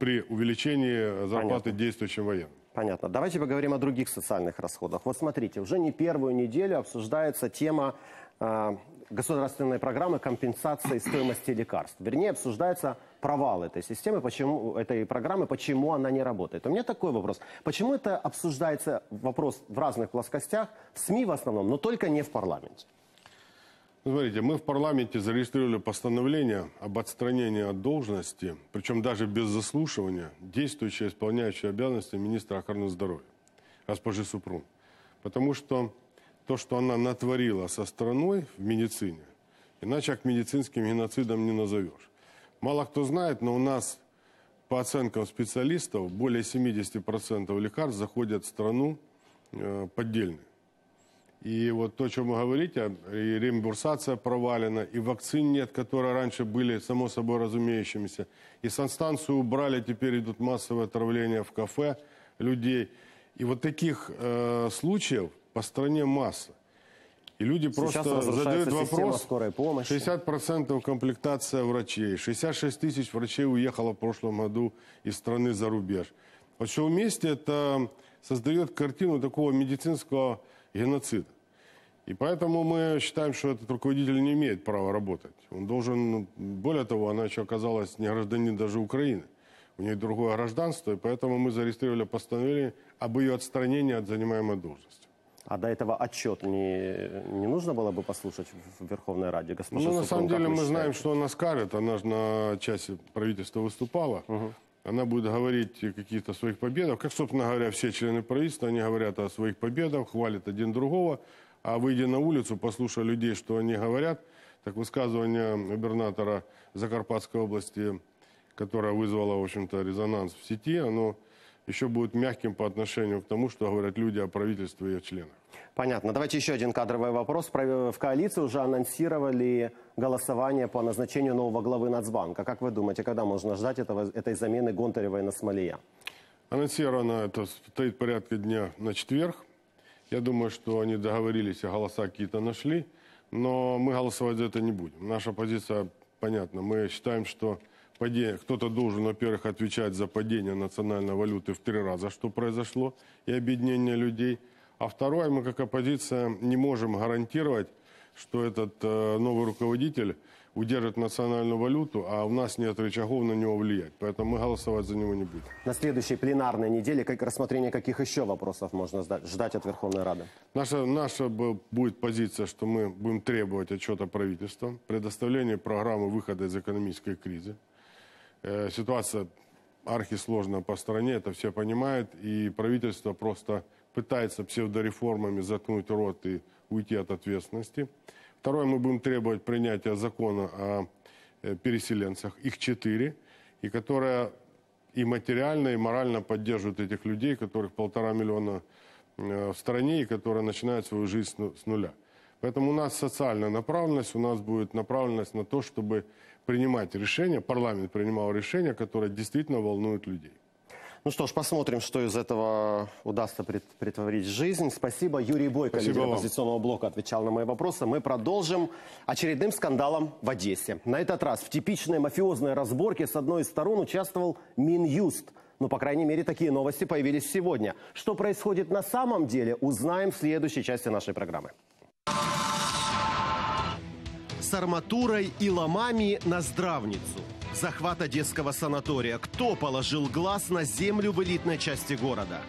при увеличении зарплаты действующим военным. Понятно. Давайте поговорим о других социальных расходах. Вот смотрите, уже не первую неделю обсуждается тема государственной программы компенсации стоимости лекарств. Вернее, обсуждается провал этой системы, этой программы, почему она не работает. У меня такой вопрос. Почему это обсуждается вопрос в разных плоскостях, в СМИ в основном, но только не в парламенте? Смотрите, мы в парламенте зарегистрировали постановление об отстранении от должности, причем даже без заслушивания, действующей, исполняющей обязанности министра охраны здоровья, госпожи Супрун. Потому что то, что она натворила со страной в медицине, иначе как медицинским геноцидом не назовешь. Мало кто знает, но у нас, по оценкам специалистов, более 70% лекарств заходят в страну поддельные. И вот то, о чем вы говорите, и реимбурсация провалена, и вакцин нет, которые раньше были само собой разумеющимися. И санстанцию убрали, теперь идут массовые отравления в кафе людей. И вот таких случаев по стране масса. И люди просто задают вопрос. 60% комплектация врачей, 66 тысяч врачей уехало в прошлом году из страны за рубеж. Вот все вместе это создает картину такого медицинского геноцида. И поэтому мы считаем, что этот руководитель не имеет права работать. Он должен, более того, она еще оказалась не гражданин даже Украины. У нее другое гражданство, и поэтому мы зарегистрировали постановление об ее отстранении от занимаемой должности. А до этого отчет не нужно было бы послушать в Верховной Раде, госпожа Супрун? Ну, на самом деле мы знаем, что она скажет. Она же на части правительства выступала. Она будет говорить о каких-то своих победах. Как, собственно говоря, все члены правительства, они говорят о своих победах, хвалят один другого. А выйдя на улицу, послушая людей, что они говорят, так высказывание губернатора Закарпатской области, которое вызвало, в общем-то, резонанс в сети, оно еще будет мягким по отношению к тому, что говорят люди о правительстве и ее членах. Понятно. Давайте еще один кадровый вопрос. В коалиции уже анонсировали голосование по назначению нового главы Нацбанка. Как вы думаете, когда можно ждать этой замены Гонтаревой на Смолия? Анонсировано это стоит порядка дня на четверг. Я думаю, что они договорились, а голоса какие-то нашли. Но мы голосовать за это не будем. Наша позиция понятна. Мы считаем, что кто-то должен, во-первых, отвечать за падение национальной валюты в 3 раза, что произошло, и объединение людей. А второе, мы как оппозиция не можем гарантировать, что этот новый руководитель удержит национальную валюту, а у нас нет рычагов на него влиять. Поэтому мы голосовать за него не будем. На следующей пленарной неделе рассмотрение каких еще вопросов можно ждать от Верховной Рады? Наша будет позиция, что мы будем требовать отчета правительства, предоставления программы выхода из экономической кризы. Ситуация архисложная по стране, это все понимают, и правительство просто пытается псевдореформами заткнуть рот и уйти от ответственности. Второе, мы будем требовать принятия закона о переселенцах, их 4, и которая и материально, и морально поддерживает этих людей, которых 1,5 миллиона в стране, и которые начинают свою жизнь с нуля. Поэтому у нас социальная направленность, у нас будет направленность на то, чтобы принимать решения, парламент принимал решения, которые действительно волнуют людей. Ну что ж, посмотрим, что из этого удастся претворить в жизнь. Спасибо. Юрий Бойко, лидер оппозиционного блока, отвечал на мои вопросы. Мы продолжим очередным скандалом в Одессе. На этот раз в типичной мафиозной разборке с одной из сторон участвовал Минюст. Ну, по крайней мере, такие новости появились сегодня. Что происходит на самом деле, узнаем в следующей части нашей программы. С арматурой и ломами на здравницу. Захват одесского санатория. Кто положил глаз на землю в элитной части города?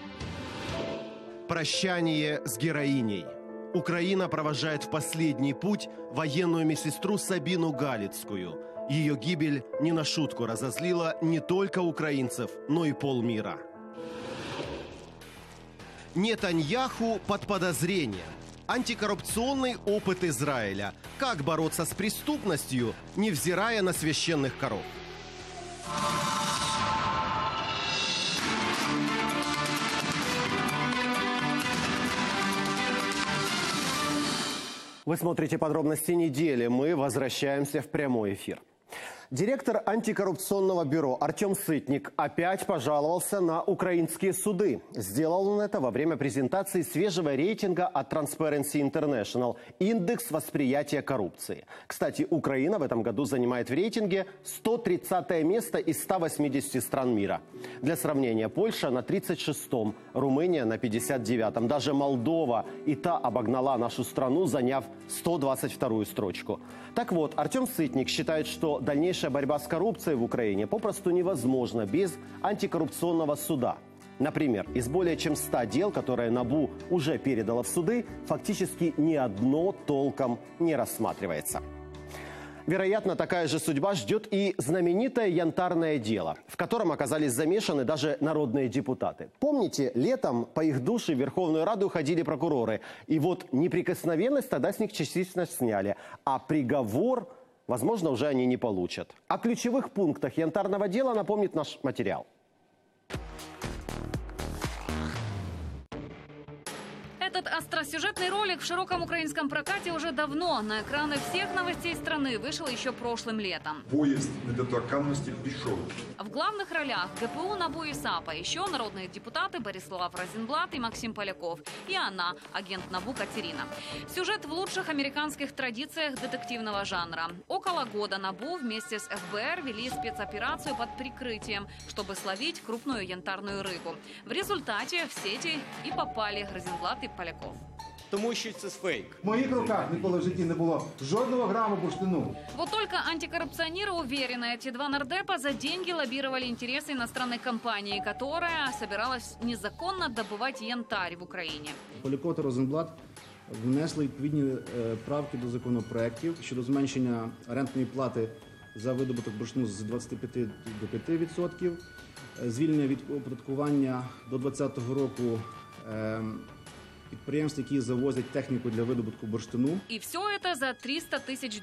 Прощание с героиней. Украина провожает в последний путь военную медсестру Сабину Галицкую. Ее гибель не на шутку разозлила не только украинцев, но и полмира. Нетаньяху под подозрением. Антикоррупционный опыт Израиля. Как бороться с преступностью, невзирая на священных коров. Вы смотрите подробности недели. Мы возвращаемся в прямой эфир. Директор антикоррупционного бюро Артем Сытник опять пожаловался на украинские суды. Сделал он это во время презентации свежего рейтинга от Transparency International «Индекс восприятия коррупции». Кстати, Украина в этом году занимает в рейтинге 130-е место из 180 стран мира. Для сравнения, Польша на 36-м, Румыния на 59-м. Даже Молдова и та обогнала нашу страну, заняв 122-ю строчку. Так вот, Артем Сытник считает, что дальнейшее борьба с коррупцией в Украине попросту невозможна без антикоррупционного суда. Например, из более чем 100 дел, которые НАБУ уже передало в суды, фактически ни одно толком не рассматривается. Вероятно, такая же судьба ждет и знаменитое янтарное дело, в котором оказались замешаны даже народные депутаты. Помните, летом по их душе в Верховную Раду ходили прокуроры. И вот неприкосновенность тогда с них частично сняли, а приговор... возможно, уже они не получат. О ключевых пунктах янтарного дела напомнит наш материал. Этот остросюжетный ролик в широком украинском прокате уже давно. На экраны всех новостей страны вышел еще прошлым летом. Поезд недоторканности пішов. В главных ролях ГПУ, НАБУ и САПа. Еще народные депутаты Борислав Розенблат и Максим Поляков. И она, агент НАБУ Катерина. Сюжет в лучших американских традициях детективного жанра. Около года НАБУ вместе с ФБР вели спецоперацию под прикрытием, чтобы словить крупную янтарную рыбу. В результате в сети и попали Розенблат и Поляков. Тому що це фейк. В моїх руках ніколи в житті не було жодного грамма бурштину. Вот только антикоррупционеры уверены, эти два нардепа за деньги лоббировали интересы иностранной компании, которая собиралась незаконно добывать янтарь в Украине. Поляков та Розенблат внесли відповідні правки до законопроектів щодо зменшення рентної плати за видобуток бурштину з 25 до 5%, звільнення від оподаткування до 2020 року Предприятия, которые завозят технику для выработки бурштину. И все это за $300 тысяч.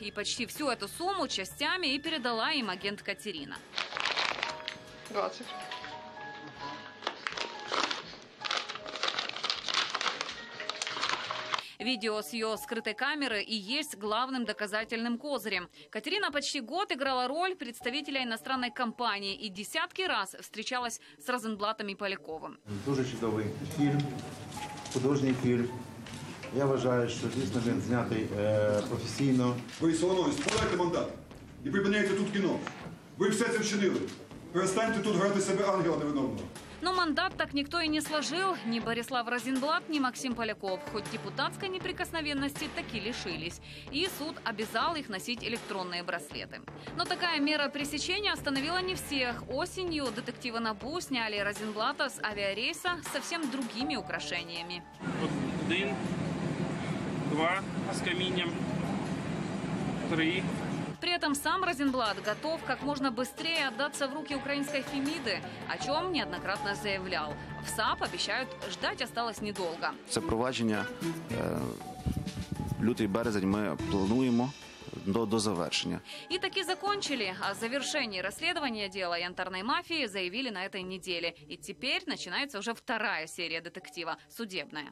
И почти всю эту сумму частями и передала им агент Катерина. 20. Видео с ее скрытой камеры и есть главным доказательным козырем. Катерина почти год играла роль представителя иностранной компании и десятки раз встречалась с Розенблатом и Поляковым. Дуже чудовий фільм, художній фільм. Я вважаю, що дійсно він знятий професійно. Ви, Солонович, подайте мандат і припиняйте тут кіно. Ви все це вчинили. Перестаньте тут грати себе ангела невиновного. Но мандат так никто и не сложил. Ни Борислав Розенблат, ни Максим Поляков. Хоть депутатской неприкосновенности таки лишились. И суд обязал их носить электронные браслеты. Но такая мера пресечения остановила не всех. Осенью детективы НАБУ сняли Розенблата с авиарейса с совсем другими украшениями. Вот дым, 2 с каминем, 3... При этом сам Розенблат готов как можно быстрее отдаться в руки украинской Фемиды, о чем неоднократно заявлял. В САП обещают, ждать осталось недолго. Це провадження лютий-березень ми плануємо до завершения. И таки закончили. О завершении расследования дела янтарной мафии заявили на этой неделе. И теперь начинается уже вторая серия детектива, судебная.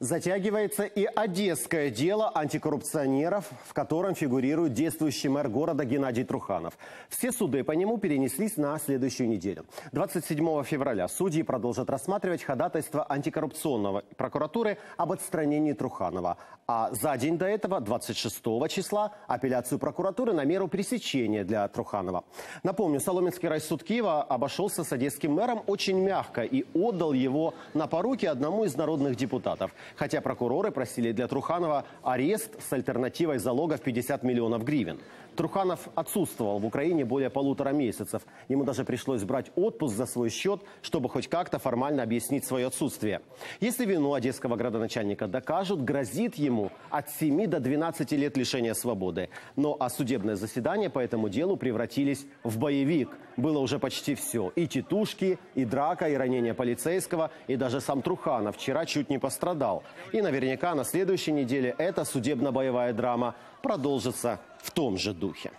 Затягивается и одесское дело антикоррупционеров, в котором фигурирует действующий мэр города Геннадий Труханов. Все суды по нему перенеслись на следующую неделю. 27 февраля судьи продолжат рассматривать ходатайство антикоррупционного прокуратуры об отстранении Труханова. А за день до этого, 26 числа, апелляцию прокуратуры на меру пресечения для Труханова. Напомню, Соломенский райсуд Киева обошелся с одесским мэром очень мягко и отдал его на поруки одному из народных депутатов. Хотя прокуроры просили для Труханова арест с альтернативой залога в 50 миллионов гривен. Труханов отсутствовал в Украине более 1,5 месяца. Ему даже пришлось брать отпуск за свой счет, чтобы хоть как-то формально объяснить свое отсутствие. Если вину одесского градоначальника докажут, грозит ему от 7 до 12 лет лишения свободы. Но а судебное заседание по этому делу превратились в боевик. Было уже почти все. И титушки, и драка, и ранение полицейского, и даже сам Труханов вчера чуть не пострадал. И наверняка на следующей неделе эта судебно-боевая драма продолжится в том же духе.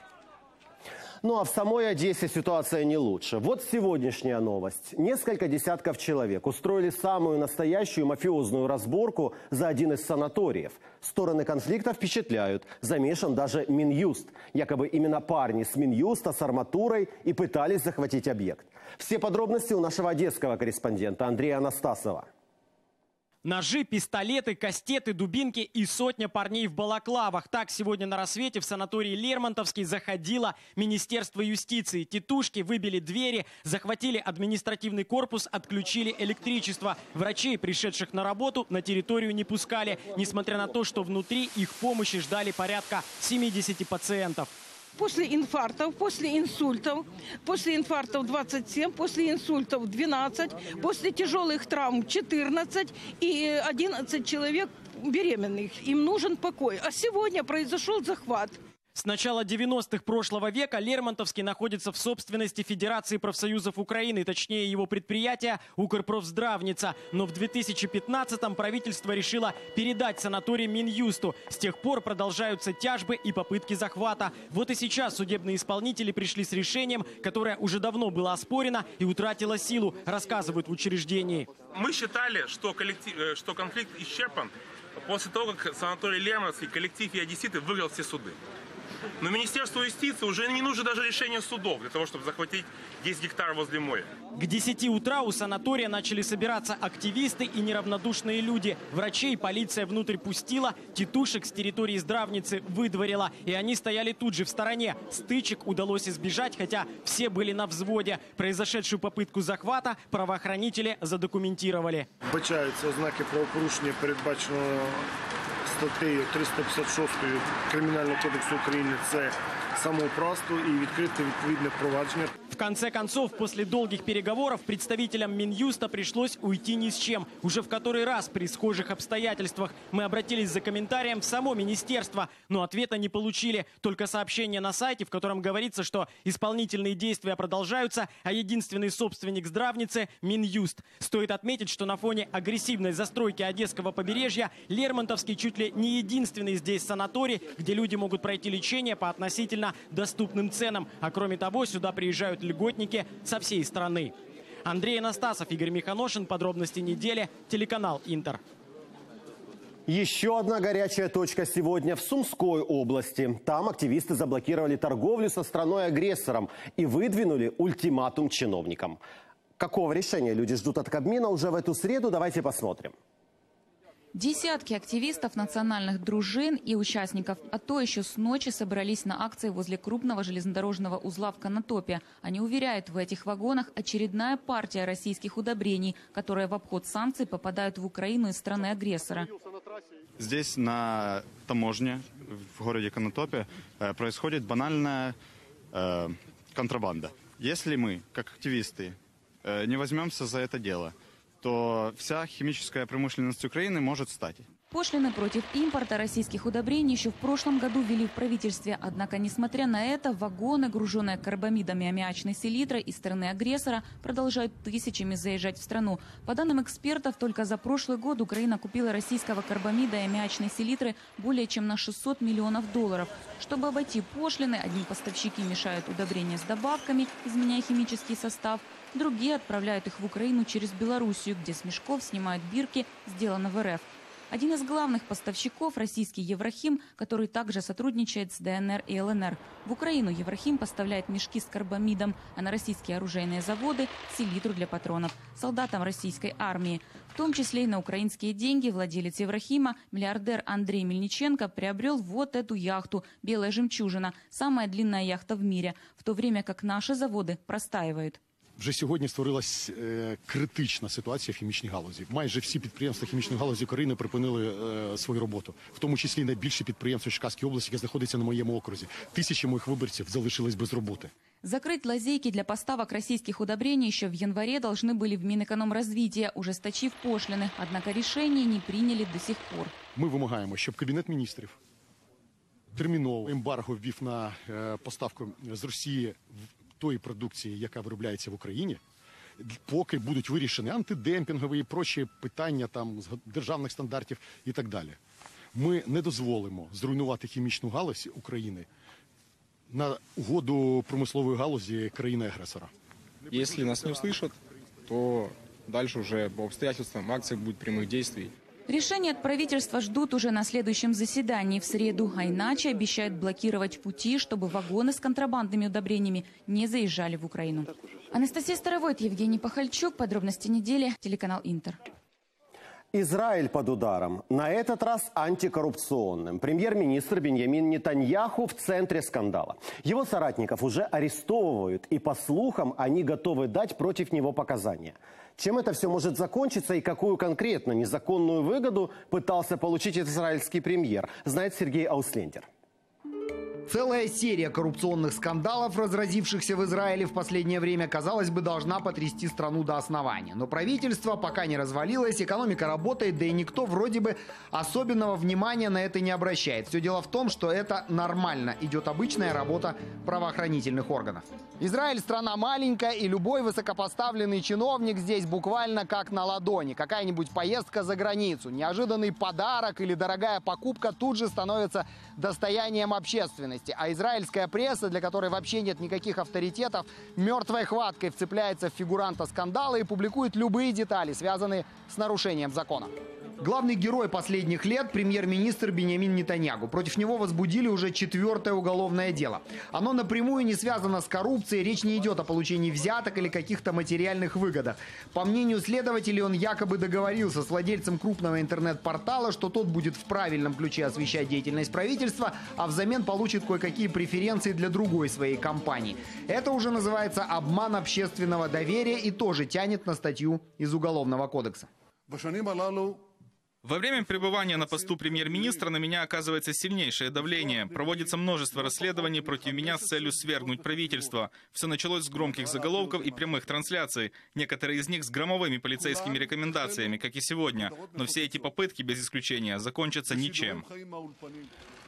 Ну а в самой Одессе ситуация не лучше. Вот сегодняшняя новость. Несколько десятков человек устроили самую настоящую мафиозную разборку за один из санаториев. Стороны конфликта впечатляют. Замешан даже Минюст. Якобы именно парни с Минюста, с арматурой и пытались захватить объект. Все подробности у нашего одесского корреспондента Андрея Анастасова. Ножи, пистолеты, кастеты, дубинки и сотня парней в балаклавах. Так сегодня на рассвете в санатории Лермонтовский заходило Министерство юстиции. Титушки выбили двери, захватили административный корпус, отключили электричество. Врачей, пришедших на работу, на территорию не пускали, несмотря на то, что внутри их помощи ждали порядка 70 пациентов. После инфарктов, после инфарктов 27, после инсультов 12, после тяжелых травм 14 и 11 человек беременных. Им нужен покой. А сегодня произошел захват. С начала 90-х прошлого века Лермонтовский находится в собственности Федерации профсоюзов Украины, точнее его предприятия «Укрпрофздравница». Но в 2015-м правительство решило передать санаторий Минюсту. С тех пор продолжаются тяжбы и попытки захвата. Вот и сейчас судебные исполнители пришли с решением, которое уже давно было оспорено и утратило силу, рассказывают в учреждении. Мы считали, что конфликт исчерпан после того, как санаторий Лермонтовский, коллектив и одесситы выиграл все суды. Но Министерству юстиции уже не нужно даже решение судов для того, чтобы захватить 10 гектаров возле моря. К 10 утра у санатория начали собираться активисты и неравнодушные люди. Врачей полиция внутрь пустила, титушек с территории здравницы выдворила. И они стояли тут же в стороне. Стычек удалось избежать, хотя все были на взводе. Произошедшую попытку захвата правоохранители задокументировали. Вбачаються ознаки правопорушения, передбаченного статтею 356 Кримінального кодексу України – це самоуправство і відкрите відповідне провадження. конце концов, после долгих переговоров представителям Минюста пришлось уйти ни с чем. Уже в который раз при схожих обстоятельствах мы обратились за комментарием в само министерство, но ответа не получили. Только сообщение на сайте, в котором говорится, что исполнительные действия продолжаются, а единственный собственник здравницы – Минюст. Стоит отметить, что на фоне агрессивной застройки Одесского побережья Лермонтовский чуть ли не единственный здесь санаторий, где люди могут пройти лечение по относительно доступным ценам. А кроме того, сюда приезжают льготники со всей страны. Андрей Анастасов, Игорь Миханошин. Подробности недели. Телеканал «Интер». Еще одна горячая точка сегодня в Сумской области. Там активисты заблокировали торговлю со страной-агрессором и выдвинули ультиматум чиновникам. Какого решения люди ждут от Кабмина уже в эту среду, давайте посмотрим. Десятки активистов, национальных дружин и участников АТО еще с ночи собрались на акции возле крупного железнодорожного узла в Конотопе. Они уверяют, в этих вагонах очередная партия российских удобрений, которые в обход санкций попадают в Украину из страны-агрессора. Здесь на таможне в городе Конотопе происходит банальная контрабанда. Если мы, как активисты, не возьмемся за это дело, то вся химическая промышленность Украины может стать. Пошлины против импорта российских удобрений еще в прошлом году ввели в правительстве. Однако, несмотря на это, вагоны, груженные карбамидами аммиачной селитры из страны агрессора, продолжают тысячами заезжать в страну. По данным экспертов, только за прошлый год Украина купила российского карбамида и аммиачной селитры более чем на 600 миллионов долларов. Чтобы обойти пошлины, одни поставщики мешают удобрения с добавками, изменяя химический состав. Другие отправляют их в Украину через Белоруссию, где с мешков снимают бирки, сделанные в РФ. Один из главных поставщиков – российский Еврохим, который также сотрудничает с ДНР и ЛНР. В Украину Еврохим поставляет мешки с карбамидом, а на российские оружейные заводы – селитру для патронов, солдатам российской армии. В том числе и на украинские деньги владелец Еврохима, миллиардер Андрей Мельниченко, приобрел вот эту яхту «Белая жемчужина», самая длинная яхта в мире, в то время как наши заводы простаивают. Вже сьогодні створилась критична ситуація в хімічній галузі. Майже всі підприємства хімічної галузі України припинили свою роботу. В тому числі найбільше підприємство Черкаської області, яке знаходиться на моєму окрузі. Тисячі моїх виборців залишились без роботи. Закрыть лазейки для поставок российских удобрений еще в январе должны были в Минэкономразвития, ужесточив пошлины. Однако решение не приняли до сих пор. Ми вимагаємо, щоб Кабінет міністрів терміново ембарго ввів на поставку з Росії тої продукції, яка виробляється в Україні, поки будуть вирішені антидемпінгові і прочі питання там, державних стандартів і так далі. Ми не дозволимо зруйнувати хімічну галузь України на угоду промислової галузі країни-агресора. Якщо нас не услышат, то дальше уже по обстоятельствам акций будет прямых действий. Решение от правительства ждут уже на следующем заседании в среду, а иначе обещают блокировать пути, чтобы вагоны с контрабандными удобрениями не заезжали в Украину. Анастасия Старовойт, Евгений Пахальчук. Подробности недели. Телеканал «Интер». Израиль под ударом. На этот раз антикоррупционным. Премьер-министр Беньямин Нетаньяху в центре скандала. Его соратников уже арестовывают, и, по слухам, они готовы дать против него показания. Чем это все может закончиться и какую конкретно незаконную выгоду пытался получить израильский премьер, знает Сергей Ауслендер. Целая серия коррупционных скандалов, разразившихся в Израиле в последнее время, казалось бы, должна потрясти страну до основания. Но правительство пока не развалилось, экономика работает, да и никто вроде бы особенного внимания на это не обращает. Все дело в том, что это нормально. Идет обычная работа правоохранительных органов. Израиль страна маленькая, и любой высокопоставленный чиновник здесь буквально как на ладони. Какая-нибудь поездка за границу, неожиданный подарок или дорогая покупка тут же становится достоянием общественности. А израильская пресса, для которой вообще нет никаких авторитетов, мертвой хваткой вцепляется в фигуранта скандала и публикует любые детали, связанные с нарушением закона. Главный герой последних лет – премьер-министр Беньямин Нетаньяху. Против него возбудили уже 4-е уголовное дело. Оно напрямую не связано с коррупцией, речь не идет о получении взяток или каких-то материальных выгодах. По мнению следователей, он якобы договорился с владельцем крупного интернет-портала, что тот будет в правильном ключе освещать деятельность правительства, а взамен получит кое-какие преференции для другой своей компании. Это уже называется обман общественного доверия и тоже тянет на статью из Уголовного кодекса. Во время пребывания на посту премьер-министра на меня оказывается сильнейшее давление. Проводится множество расследований против меня с целью свергнуть правительство. Все началось с громких заголовков и прямых трансляций. Некоторые из них с громовыми полицейскими рекомендациями, как и сегодня. Но все эти попытки, без исключения, закончатся ничем.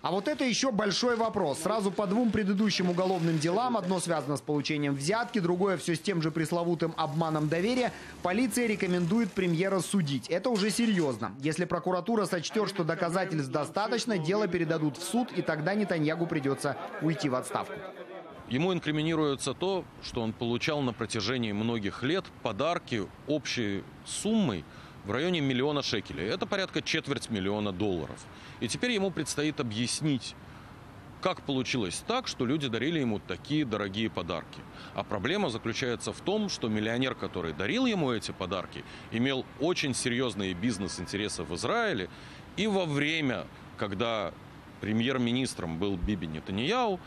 А вот это еще большой вопрос. Сразу по двум предыдущим уголовным делам, одно связано с получением взятки, другое все с тем же пресловутым обманом доверия, полиция рекомендует премьера судить. Это уже серьезно. Если прокуратура сочтет, что доказательств достаточно, дело передадут в суд, и тогда Нетаньяху придется уйти в отставку. Ему инкриминируется то, что он получал на протяжении многих лет подарки общей суммой в районе миллиона шекелей. Это порядка $250 000. И теперь ему предстоит объяснить, как получилось так, что люди дарили ему такие дорогие подарки. А проблема заключается в том, что миллионер, который дарил ему эти подарки, имел очень серьезные бизнес-интересы в Израиле. И во время, когда премьер-министром был Биби Нетаньяху,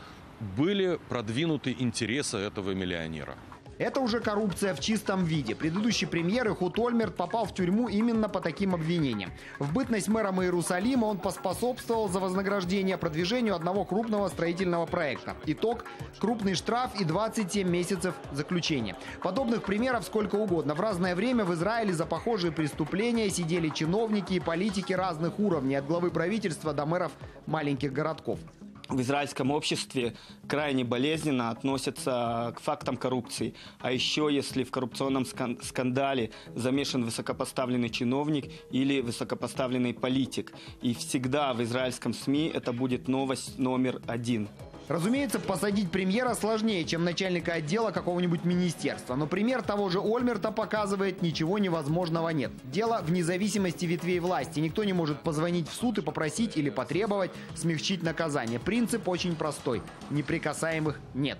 были продвинуты интересы этого миллионера. Это уже коррупция в чистом виде. Предыдущий премьер Эхуд Ольмерт попал в тюрьму именно по таким обвинениям. В бытность мэром Иерусалима он поспособствовал за вознаграждение продвижению одного крупного строительного проекта. Итог – крупный штраф и 27 месяцев заключения. Подобных примеров сколько угодно. В разное время в Израиле за похожие преступления сидели чиновники и политики разных уровней, от главы правительства до мэров маленьких городков. В израильском обществе крайне болезненно относятся к фактам коррупции. А еще если в коррупционном скандале замешан высокопоставленный чиновник или высокопоставленный политик. И всегда в израильском СМИ это будет новость №1. Разумеется, посадить премьера сложнее, чем начальника отдела какого-нибудь министерства. Но пример того же Ольмерта показывает, ничего невозможного нет. Дело вне зависимости ветвей власти. Никто не может позвонить в суд и попросить или потребовать смягчить наказание. Принцип очень простой. Неприкасаемых нет.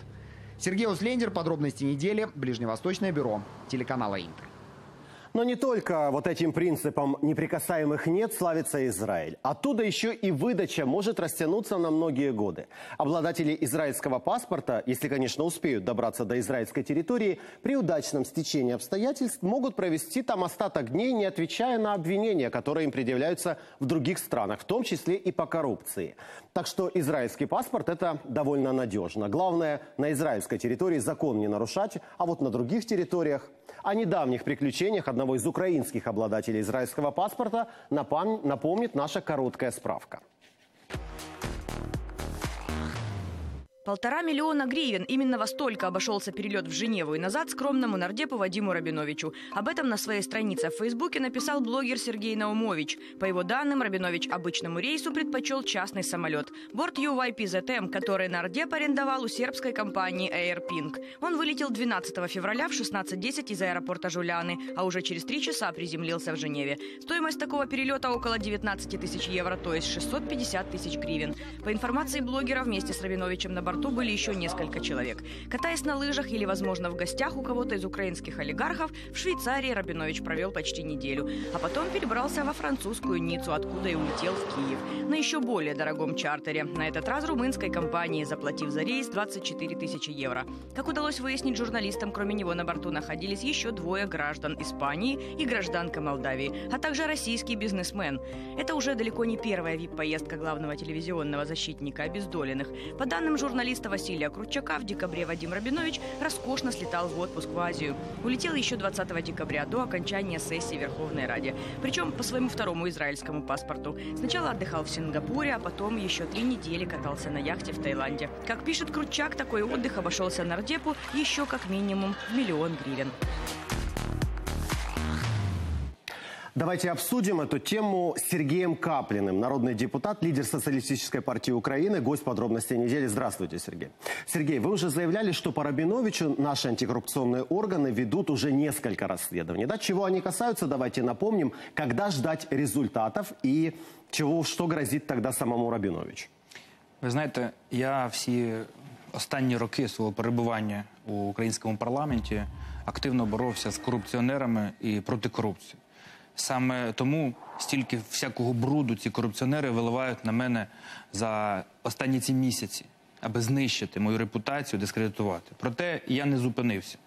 Сергей Ауслендер, подробности недели, Ближневосточное бюро телеканала Интер. Но не только вот этим принципом «неприкасаемых нет» славится Израиль. Оттуда еще и выдача может растянуться на многие годы. Обладатели израильского паспорта, если, конечно, успеют добраться до израильской территории, при удачном стечении обстоятельств могут провести там остаток дней, не отвечая на обвинения, которые им предъявляются в других странах, в том числе и по коррупции. Так что израильский паспорт – это довольно надежно. Главное, на израильской территории закон не нарушать, а вот на других территориях. О недавних приключениях одного из украинских обладателей израильского паспорта напомнит наша короткая справка. 1,5 миллиона гривен. Именно во столько обошелся перелет в Женеву и назад скромному нардепу Вадиму Рабиновичу. Об этом на своей странице в Фейсбуке написал блогер Сергей Наумович. По его данным, Рабинович обычному рейсу предпочел частный самолет. Борт UYPZM, который нардеп арендовал у сербской компании AirPink. Он вылетел 12 февраля в 16:10 из аэропорта Жуляны, а уже через 3 часа приземлился в Женеве. Стоимость такого перелета около 19 000 евро, то есть 650 000 гривен. По информации блогера, вместе с Рабиновичем на борту были еще несколько человек. Катаясь на лыжах или, возможно, в гостях у кого-то из украинских олигархов, в Швейцарии Рабинович провел почти неделю. А потом перебрался во французскую Ниццу, откуда и улетел в Киев. На еще более дорогом чартере. На этот раз румынской компании, заплатив за рейс 24 000 евро. Как удалось выяснить журналистам, кроме него на борту находились еще 2 граждан Испании и гражданка Молдавии, а также российский бизнесмен. Это уже далеко не первая VIP-поездка главного телевизионного защитника обездоленных. По данным журналистов, Василия Крутчака, в декабре Вадим Рабинович роскошно слетал в отпуск в Азию. Улетел еще 20 декабря, до окончания сессии Верховной Ради. Причем по своему второму израильскому паспорту. Сначала отдыхал в Сингапуре, а потом еще 3 недели катался на яхте в Таиланде. Как пишет Крутчак, такой отдых обошелся нардепу еще как минимум в 1 миллион гривен. Давайте обсудим эту тему с Сергеем Каплиным. Народный депутат, лидер Социалистической партии Украины, гость подробностей недели. Здравствуйте, Сергей. Сергей, вы уже заявляли, что по Рабиновичу наши антикоррупционные органы ведут уже несколько расследований. Да, чего они касаются, давайте напомним, когда ждать результатов и что грозит тогда самому Рабиновичу. Вы знаете, я всі останні роки свого перебування у українському парламенті активно боровся з корупціонерами і проти корупції. Саме тому стільки всякого бруду ці корупціонери виливають на мене за останні ці місяці, аби знищити мою репутацію, дискредитувати. Проте я не зупинився.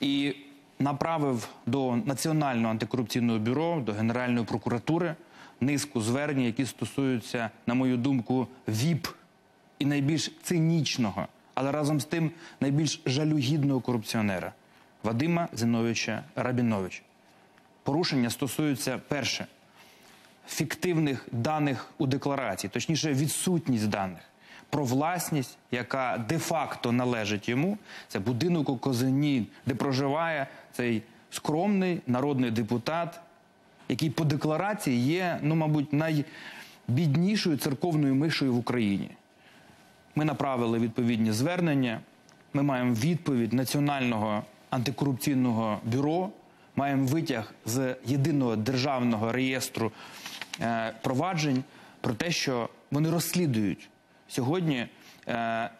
І направив до Національного антикорупційного бюро, до Генеральної прокуратури низку звернень, які стосуються, на мою думку, ВІП і найбільш цинічного, але разом з тим найбільш жалюгідного корупціонера Вадима Зіновича Рабіновича. Порушення стосуються, перше, фіктивних даних у декларації, точніше відсутність даних про власність, яка де-факто належить йому. Це будинок у Козині, де проживає цей скромний народний депутат, який по декларації є, ну, мабуть, найбіднішою церковною мишою в Україні. Ми направили відповідні звернення, ми маємо відповідь Національного антикорупційного бюро, маємо витяг з єдиного державного реєстру проваджень про те, що вони розслідують сьогодні,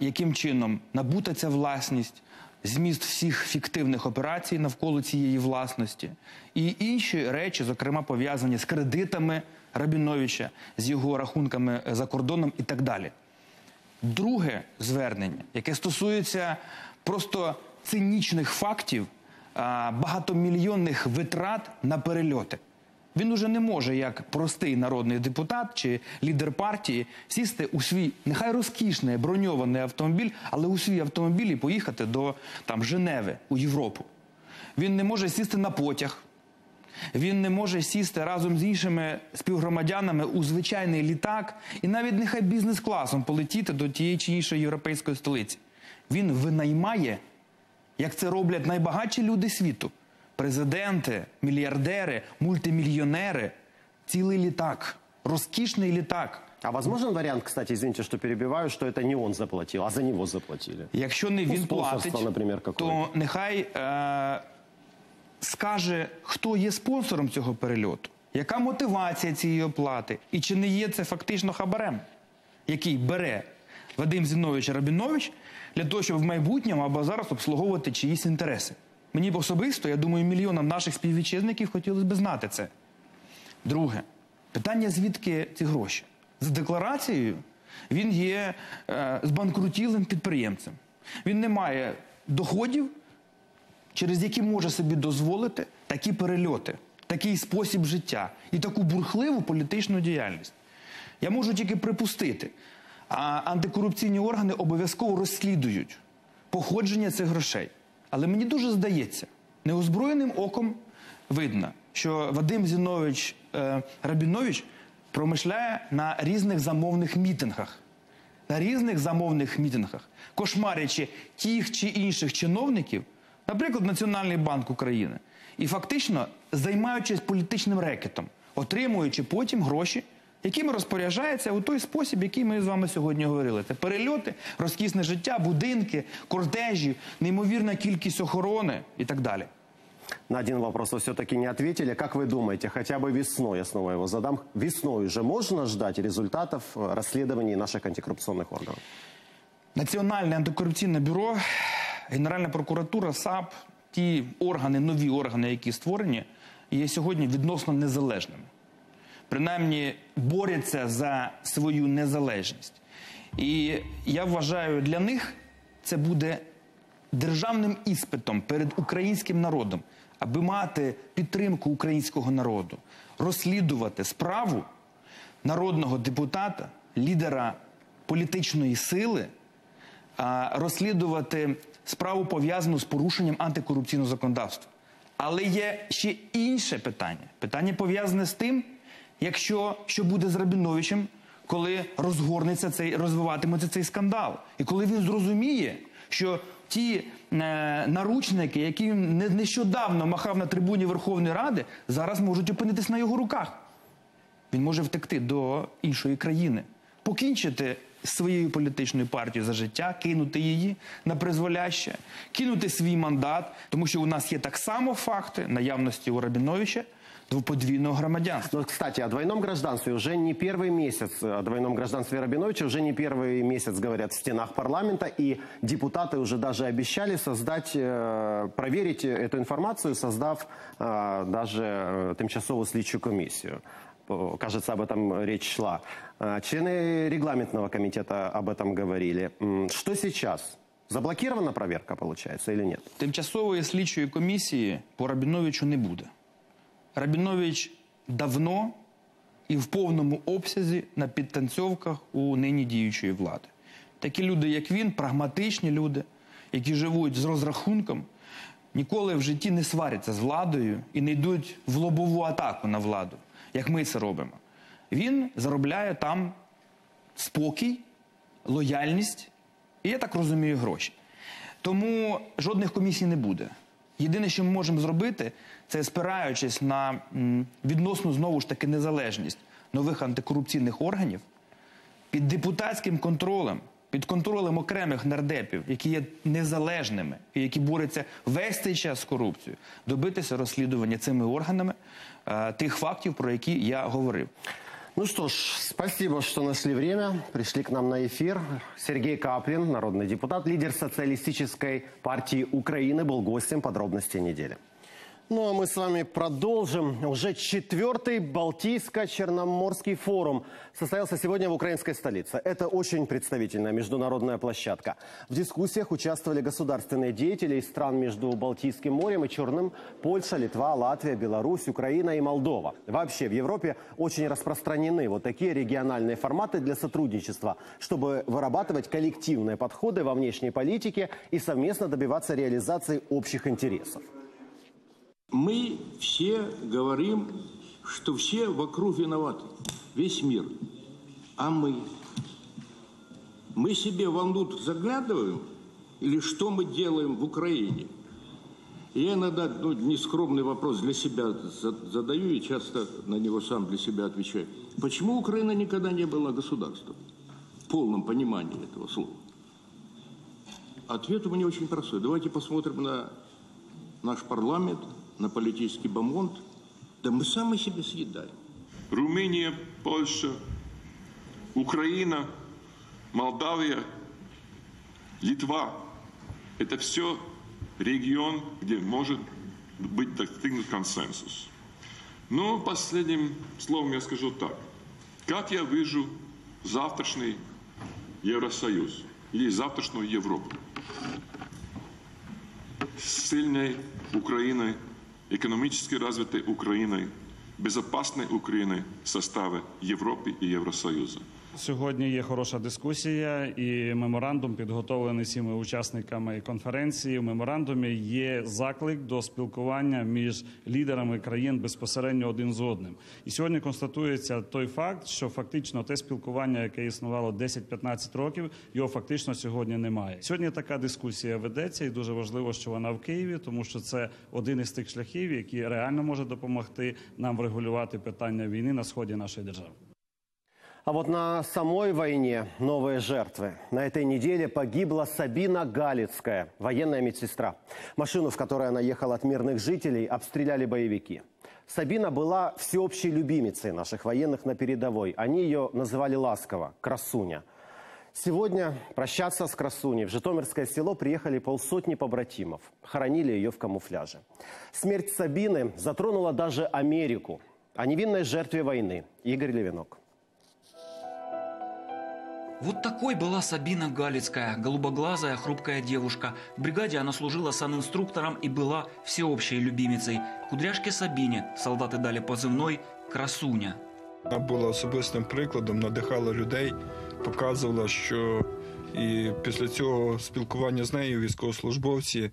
яким чином набута ця власність, зміст всіх фіктивних операцій навколо цієї власності і інші речі, зокрема, пов'язані з кредитами Рабіновича, з його рахунками за кордоном і так далі. Друге звернення, яке стосується просто цинічних фактів, багатомільйонних витрат на перельоти. Він уже не може, як простий народний депутат чи лідер партії, сісти у свій, нехай розкішний, броньований автомобіль, але у свій автомобіль і поїхати до Женеви, у Європу. Він не може сісти на потяг, він не може сісти разом з іншими співгромадянами у звичайний літак і навіть нехай бізнес-класом полетіти до тієї чи іншої європейської столиці. Він винаймає, як це роблять найбагатші люди світу, президенти, мільярдери, мультимільйонери, цілий літак, розкішний літак. А возможен варіант, кстати, извините, що перебиваю, що це не він заплатив, а за нього заплатили? Якщо не він платить, то нехай скаже, хто є спонсором цього перельоту, яка мотивація цієї оплати, і чи не є це фактично хабарем, який бере Вадим Зінович Рабінович для того, щоб в майбутньому або зараз обслуговувати чиїсь інтереси. Мені б особисто, я думаю, мільйонам наших співвітчизників хотілося б знати це. Друге. Питання, звідки ці гроші? За декларацією він є збанкрутілим підприємцем. Він не має доходів, через які може собі дозволити такі перельоти, такий спосіб життя і таку бурхливу політичну діяльність. Я можу тільки припустити, а антикорупційні органи обов'язково розслідують походження цих грошей. Але мені дуже здається, неозброєним оком видно, що Вадим Зінович Рабінович промишляє на різних замовних мітингах. На різних замовних мітингах, кошмарячи тих чи інших чиновників, наприклад, Національний банк України, і фактично займаючись політичним рекетом, отримуючи потім гроші, якими розпоряджається у той спосіб, який ми з вами сьогодні говорили. Це перельоти, розкішне життя, будинки, кортежі, неймовірна кількість охорони і так далі. На один вопрос вы все-таки не ответили. Как вы думаете, хотя бы весной, я снова его задам, весной уже можно ждать результатов расследований наших антикоррупционных органов? Национальное антикоррупционное бюро, Генеральная прокуратура, САП, ті органи, нові органи, які створені, є сьогодні відносно незалежними. Принаймні, борються за свою незалежність. І я вважаю, для них це буде державним іспитом перед українським народом, аби мати підтримку українського народу, розслідувати справу народного депутата, лідера політичної сили, розслідувати справу, пов'язану з порушенням антикорупційного законодавства. Але є ще інше питання. Питання, пов'язане з тим, якщо, що буде з Рабіновичем, коли розгорнеться цей, розвиватиметься цей скандал. І коли він зрозуміє, що ті наручники, які нещодавно махав на трибуні Верховної Ради, зараз можуть опинитись на його руках. Він може втекти до іншої країни, покінчити з своєю політичною партією за життя, кинути її на призволяще, кинути свій мандат, тому що у нас є так само факти наявності у Рабіновича двуподвійного громадянства. Кстати, о двойном гражданстве уже не первый месяц, о двойном гражданстве Рабиновича уже не первый месяц говорят в стенах парламента, и депутаты уже даже обещали создать, проверить эту информацию, создав даже тимчасовую слідчу комиссию. Кажется, об этом речь шла. Члены регламентного комитета об этом говорили. Что сейчас? Заблокирована проверка, получается, или нет? Тимчасової слідчої комісії по Рабіновичу не буде. Рабінович давно і в повному обсязі на підтанцьовках у нині діючої влади. Такі люди, як він, прагматичні люди, які живуть з розрахунком, ніколи в житті не сваряться з владою і не йдуть в лобову атаку на владу, як ми це робимо. Він заробляє там спокій, лояльність і, я так розумію, гроші. Тому жодних комісій не буде. Єдине, що ми можемо зробити, це спираючись на відносну, знову ж таки, незалежність нових антикорупційних органів, під депутатським контролем, під контролем окремих нардепів, які є незалежними і які борються весь цей час з корупцією, добитися розслідування цими органами тих фактів, про які я говорив. Ну что ж, спасибо, что нашли время, пришли к нам на эфир. Сергей Каплин, народный депутат, лидер Социалистической партии Украины, был гостем «Подробностей недели». Ну а мы с вами продолжим. Уже 4-й Балтийско-Черноморский форум состоялся сегодня в украинской столице. Это очень представительная международная площадка. В дискуссиях участвовали государственные деятели из стран между Балтийским морем и Черным: Польша, Литва, Латвия, Беларусь, Украина и Молдова. Вообще в Европе очень распространены вот такие региональные форматы для сотрудничества, чтобы вырабатывать коллективные подходы во внешней политике и совместно добиваться реализации общих интересов. Мы все говорим, что все вокруг виноваты, весь мир. А мы? Мы себе в омут заглядываем или что мы делаем в Украине? Я иногда нескромный вопрос для себя задаю и часто на него сам для себя отвечаю. Почему Украина никогда не была государством? В полном понимании этого слова. Ответ у меня очень простой. Давайте посмотрим на наш парламент, на политический бомонд, да мы сами себе съедаем. Румыния, Польша, Украина, Молдавия, Литва – это все регион, где может быть достигнут консенсус. Но последним словом я скажу так. Как я вижу завтрашний Евросоюз или завтрашнюю Европу? С сильной Украиной, экономически развитой Украиной, безопасной Украиной в составе Европы и Евросоюза. Сьогодні є хороша дискусія і меморандум, підготовлений всіма учасниками конференції. В меморандумі є заклик до спілкування між лідерами країн безпосередньо один з одним. І сьогодні констатується той факт, що фактично те спілкування, яке існувало 10-15 років, його фактично сьогодні немає. Сьогодні така дискусія ведеться і дуже важливо, що вона в Києві, тому що це один із тих шляхів, який реально може допомогти нам врегулювати питання війни на сході нашої держави. А вот на самой войне новые жертвы. На этой неделе погибла Сабина Галицкая, военная медсестра. Машину, в которой она ехала от мирных жителей, обстреляли боевики. Сабина была всеобщей любимицей наших военных на передовой. Они ее называли ласково «Красуня». Сегодня прощаться с Красуней в житомирское село приехали полсотни побратимов. Хоронили ее в камуфляже. Смерть Сабины затронула даже Америку. О невинной жертве войны. Игорь Левинок. Вот такой была Сабина Галицкая, голубоглазая, хрупкая девушка. В бригаде она служила санинструктором и была всеобщей любимицей. Кудряшке Сабине солдаты дали позывной «Красуня». Она была особистим прикладом, надихала людей, показувала, що і після цього спілкування з нею військовослужбовці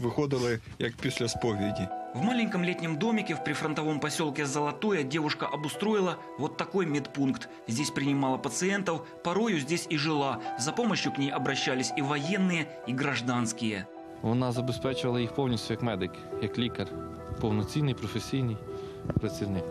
виходили як після сповіді. В маленьком летнем домике в прифронтовом поселке Золотое девушка обустроила вот такой медпункт. Здесь принимала пациентов, порою здесь и жила. За помощью к ней обращались и военные, и гражданские. Вона забезпечувала їх повністю як медик, як лікар, повноцінний професійний працівник.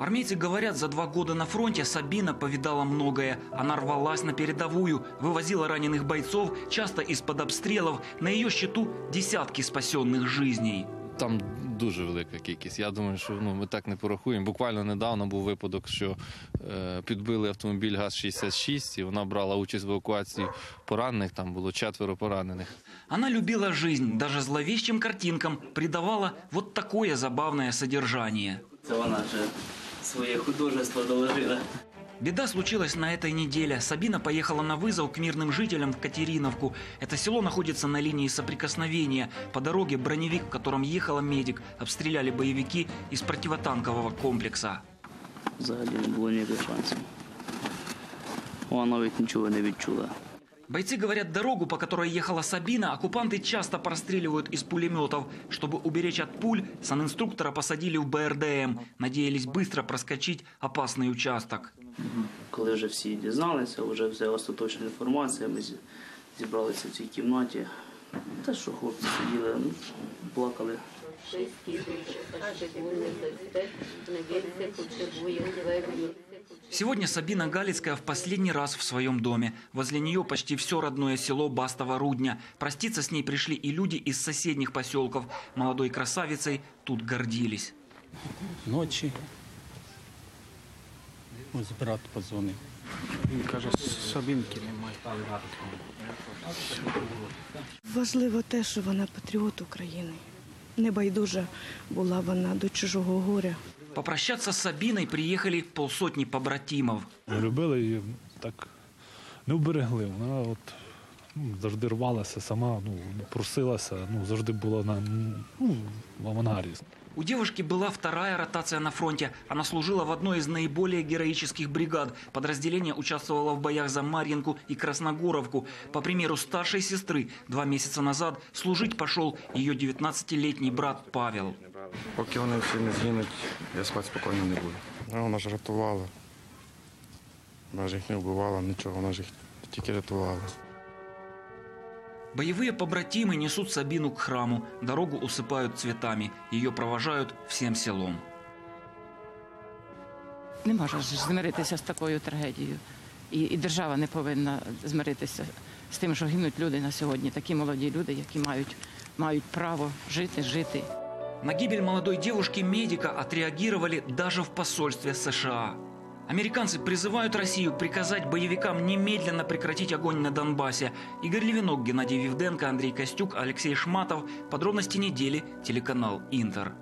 Армейцы говорят, за 2 года на фронте Сабина повидала многое. Она рвалась на передовую, вывозила раненых бойцов, часто из-под обстрелов. На ее счету десятки спасенных жизней. Там дуже велика кількість. Я думаю, що ми так не порахуємо. Буквально недавно був випадок, що підбили автомобіль ГАЗ-66, і вона брала участь в евакуації поранених, там було 4 поранених. Вона любила життя, навіть зловіщим картинкам придавала вот таке забавне содержання. Це вона вже своє художество доложила. Беда случилась на этой неделе. Сабина поехала на вызов к мирным жителям в Катериновку. Это село находится на линии соприкосновения. По дороге броневик, в котором ехала медик, обстреляли боевики из противотанкового комплекса. Взагалі не было никаких шансов. Она ведь ничего не відчула. Бойцы говорят, дорогу, по которой ехала Сабина, оккупанты часто простреливают из пулеметов. Чтобы уберечь от пуль, санинструктора посадили в БРДМ. Надеялись быстро проскочить опасный участок. Когда уже все дізнались, уже вся остаточная информация, мы собрались в этой комнате. Да что, хлопцы сидели, плакали. Сегодня Сабина Галицкая в последний раз в своем доме. Возле нее почти все родное село Бастова-Рудня. Проститься с ней пришли и люди из соседних поселков. Молодой красавицей тут гордились. Ночи. Мой брат позвонил. Кажется, Сабинки немає. Важливо те, що вона патріот України. Не байдужа була вона до чужого горя. Попрощаться з Сабіною приїхали полсотні побратимів. Любили її, так не вберегли. Вона от завжди рвалася сама, просилася, завжди була на авангарі. У девушки была вторая ротация на фронте. Она служила в одной из наиболее героических бригад. Подразделение участвовало в боях за Марьинку и Красногоровку. По примеру старшей сестры, 2 месяца назад служить пошел ее 19-летний брат Павел. Пока они все не сгинут, я спать спокойно не буду. Она же рятувала. Она же их не убивала, ничего, она же их только рятувала. Боевые побратимы несут Сабину к храму. Дорогу усыпают цветами. Ее провожают всем селом. Не можешь змиритися с такой трагедией. И держава не повинна змиритися с тем, что гинуть люди на сегодня. Такие молодые люди, которые мають право жить. На гибель молодой девушки-медика отреагировали даже в посольстве США. Американцы призывают Россию приказать боевикам немедленно прекратить огонь на Донбассе. Игорь Левинок, Геннадий Труханов, Андрей Костюк, Алексей Шматов. Подробности недели. Телеканал «Интер».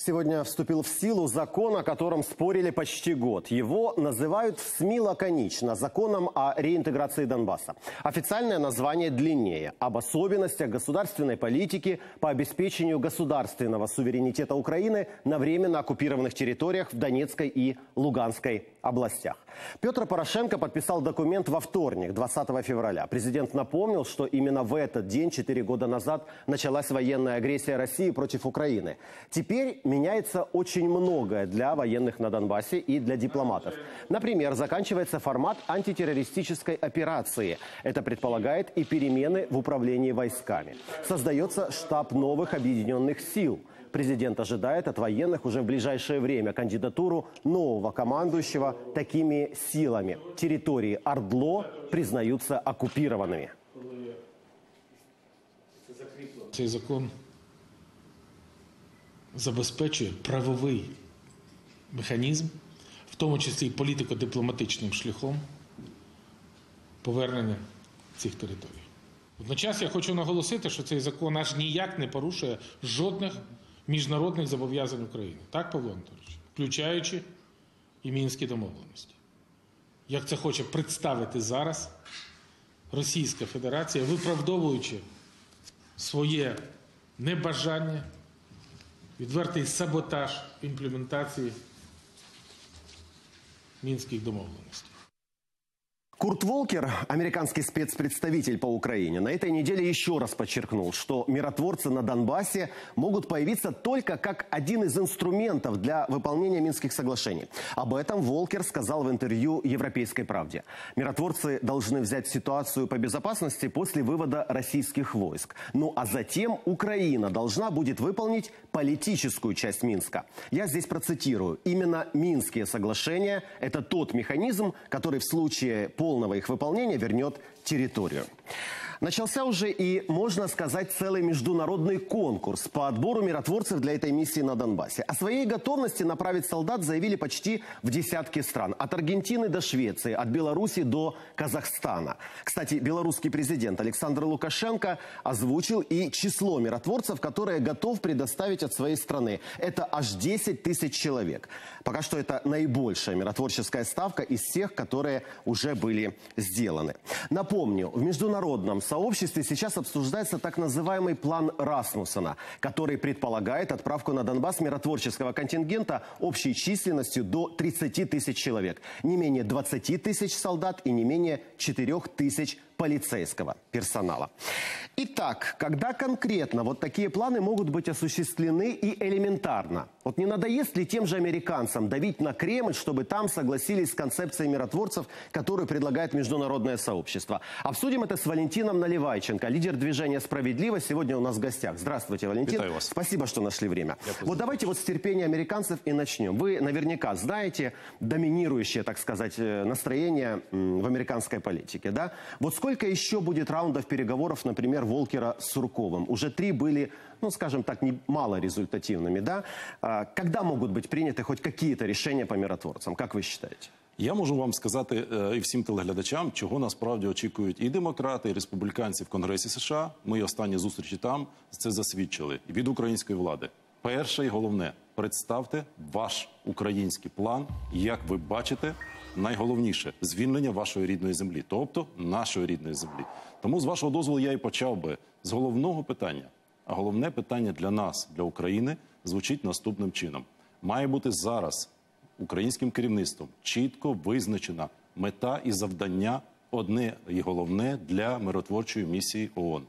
Сегодня вступил в силу закон, о котором спорили почти год. Его называют в СМИ лаконично законом о реинтеграции Донбасса. Официальное название длиннее. Об особенностях государственной политики по обеспечению государственного суверенитета Украины на временно оккупированных территориях в Донецкой и Луганской областях. Петр Порошенко подписал документ во вторник, 20 февраля. Президент напомнил, что именно в этот день, 4 года назад, началась военная агрессия России против Украины. Теперь меняется очень многое для военных на Донбассе и для дипломатов. Например, заканчивается формат антитеррористической операции. Это предполагает и перемены в управлении войсками. Создается штаб новых объединенных сил. Президент ожидает от военных уже в ближайшее время кандидатуру нового командующего такими силами. Территории ОРДЛО признаются оккупированными. Цей закон забезпечує правовий механізм, в тому числі і політико-дипломатичним шляхом повернення цих територій. Водночас я хочу наголосити, що цей закон аж ніяк не порушує жодних міжнародних зобов'язань України. Так, Павло Анатолійович? Включаючи і Мінські домовленості. Як це хоче представити зараз Російська Федерація, виправдовуючи своє небажання, відвертий саботаж імплементації Мінських домовленостей. Курт Волкер, американский спецпредставитель по Украине, на этой неделе еще раз подчеркнул, что миротворцы на Донбассе могут появиться только как один из инструментов для выполнения Минских соглашений. Об этом Волкер сказал в интервью «Европейской правде». Миротворцы должны взять ситуацию по безопасности после вывода российских войск. Ну а затем Украина должна будет выполнить политическую часть Минска. Я здесь процитирую. Именно Минские соглашения – это тот механизм, который в случае полного их выполнения вернет территорию. Начался уже и, можно сказать, целый международный конкурс по отбору миротворцев для этой миссии на Донбассе. О своей готовности направить солдат заявили почти в десятке стран. От Аргентины до Швеции, от Беларуси до Казахстана. Кстати, белорусский президент Александр Лукашенко озвучил и число миротворцев, которые готов предоставить от своей страны. Это аж 10 тысяч человек. Пока что это наибольшая миротворческая ставка из тех, которые уже были сделаны. Напомню, в международном сообществе сейчас обсуждается так называемый план Расмуссена, который предполагает отправку на Донбасс миротворческого контингента общей численностью до 30 тысяч человек, не менее 20 тысяч солдат и не менее 4 тысяч полицейского персонала. Итак, когда конкретно вот такие планы могут быть осуществлены и элементарно? Вот не надоест ли тем же американцам давить на Кремль, чтобы там согласились с концепцией миротворцев, которую предлагает международное сообщество? Обсудим это с Валентином Наливайченко, лидер движения «Справедливо». Сегодня у нас в гостях. Здравствуйте, Валентин. Витаю вас. Спасибо, что нашли время. Вот давайте вот с терпения американцев и начнем. Вы наверняка знаете доминирующее, так сказать, настроение в американской политике, да? Вот сколько еще будет раундов переговоров, например, Волкера с Сурковым? Уже 3 были, ну, скажем так, мало результативными, да? Когда могут быть приняты хоть какие-то решения по миротворцам? Как вы считаете? Я можу вам сказати і всім телеглядачам, чого насправді очікують і демократи, і республіканці в Конгресі США. Ми останні зустрічі там це засвідчили. Від української влади. Перше і головне, представте ваш український план, як ви бачите, найголовніше – звільнення вашої рідної землі, тобто нашої рідної землі. Тому, з вашого дозволу, я і почав би з головного питання. А головне питання для нас, для України, звучить наступним чином. Має бути зараз українським керівництвом чітко визначена мета і завдання, одне і головне, для миротворчої місії ООН.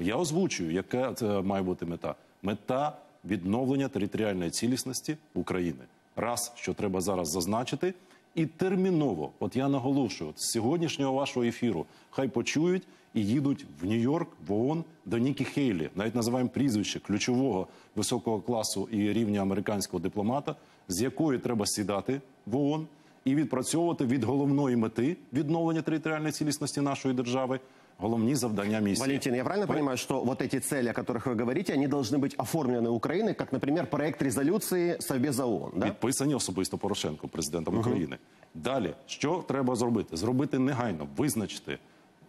Я озвучую, яка це має бути мета. Мета відновлення територіальної цілісності України. Раз, що треба зараз зазначити, і терміново, от я наголошую, з сьогоднішнього вашого ефіру, хай почують і їдуть в Нью-Йорк, в ООН, до Нікі Хейлі, навіть називаємо прізвище ключового високого класу і рівня американського дипломата, з якої треба сідати в ООН і відпрацьовувати від головної мети відновлення територіальної цілісності нашої держави, головні завдання місії. Валентин, я правильно понимаю, что вот эти цели, о которых вы говорите, они должны быть оформлены Украиной, как, например, проект резолюции Совбеза ООН, да? Підписані особисто Порошенко, президентом України. Далі, що треба зробити? Зробити негайно, визначити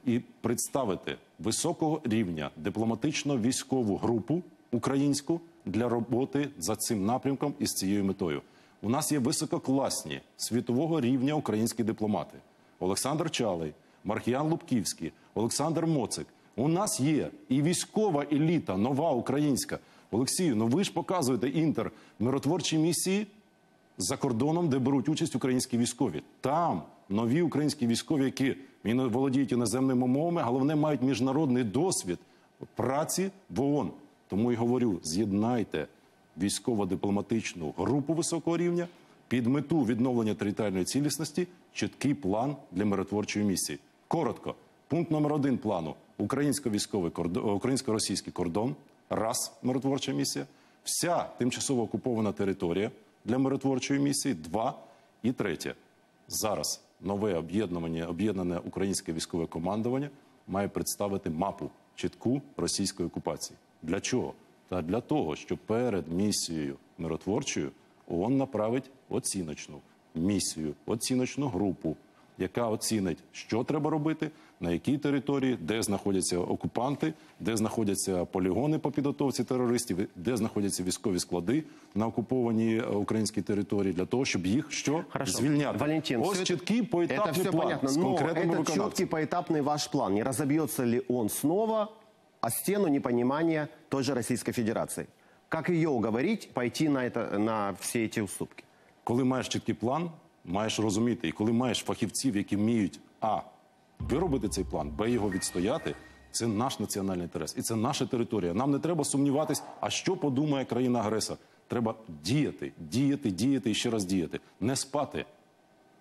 і представити високого рівня дипломатично-військову групу українську для роботи за цим напрямком і з цією метою. У нас є висококласні світового рівня українські дипломати. Олександр Чалий, Маркіян Лубківський, Олександр Моцик. У нас є і військова еліта, нова українська. Олексію, ну ви ж показуєте інтер миротворчі місії за кордоном, де беруть участь українські військові. Там нові українські військові, які володіють іноземними мовами, головне мають міжнародний досвід праці в ООН. Тому і говорю, з'єднайте військово-дипломатичну групу високого рівня під мету відновлення територіальної цілісності, чіткий план для миротворчої місії. Коротко. Пункт номер 1 плану – українсько-російський кордон, раз – миротворча місія, вся тимчасово окупована територія для миротворчої місії, 2 і 3. Зараз нове об'єднане українське військове командування має представити мапу чітку російської окупації. Для чого? Та для того, що перед місією миротворчою ООН направить оціночну місію, оціночну групу, яка оцінить, що треба робити, на якій території, де знаходяться окупанти, де знаходяться полігони по підготовці терористів, де знаходяться військові склади на окупованій українській території, для того, щоб їх що? Звільняти. Валентин, ось чіткий поетапний план з конкретними виконавцями. Це чіткий поетапний ваш план. Не розоб'ється ли він знову о стіну непонімання той же Російської Федерації? Як її уговорити пойти на всі ці уступки? Коли маєш чіткий план, маєш розуміти, і коли маєш фахівців, які вміють а. виробити цей план, б. його відстояти, це наш національний інтерес. І це наша територія. Нам не треба сумніватись, а що подумає країна-агресор. Треба діяти, діяти, діяти і ще раз діяти. Не спати.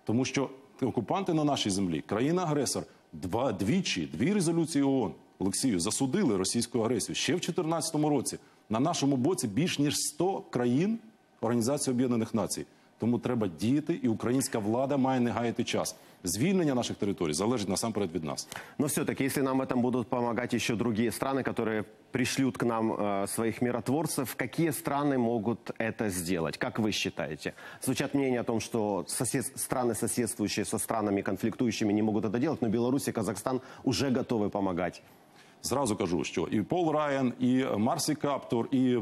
Тому що окупанти на нашій землі, країна-агресор, дві резолюції ООН, Олексію, засудили російську агресію ще в 2014 році. На нашому боці більш ніж 100 країн Організації Об'єднаних Націй. Тому треба діяти, і українська влада має не гаяти час. звільнення наших територій залежить насамперед від нас. Но все-таки, если нам в этом будут помогать еще другие страны, которые пришлют к нам своих миротворцев, какие страны могут это сделать? Как вы считаете? Звучат мнения о том, что страны, соседствующие со странами конфликтующими, не могут это делать, но Беларусь и Казахстан уже готовы помогать. Зразу кажу, що і Пол Райан, і Марсі Каптор, і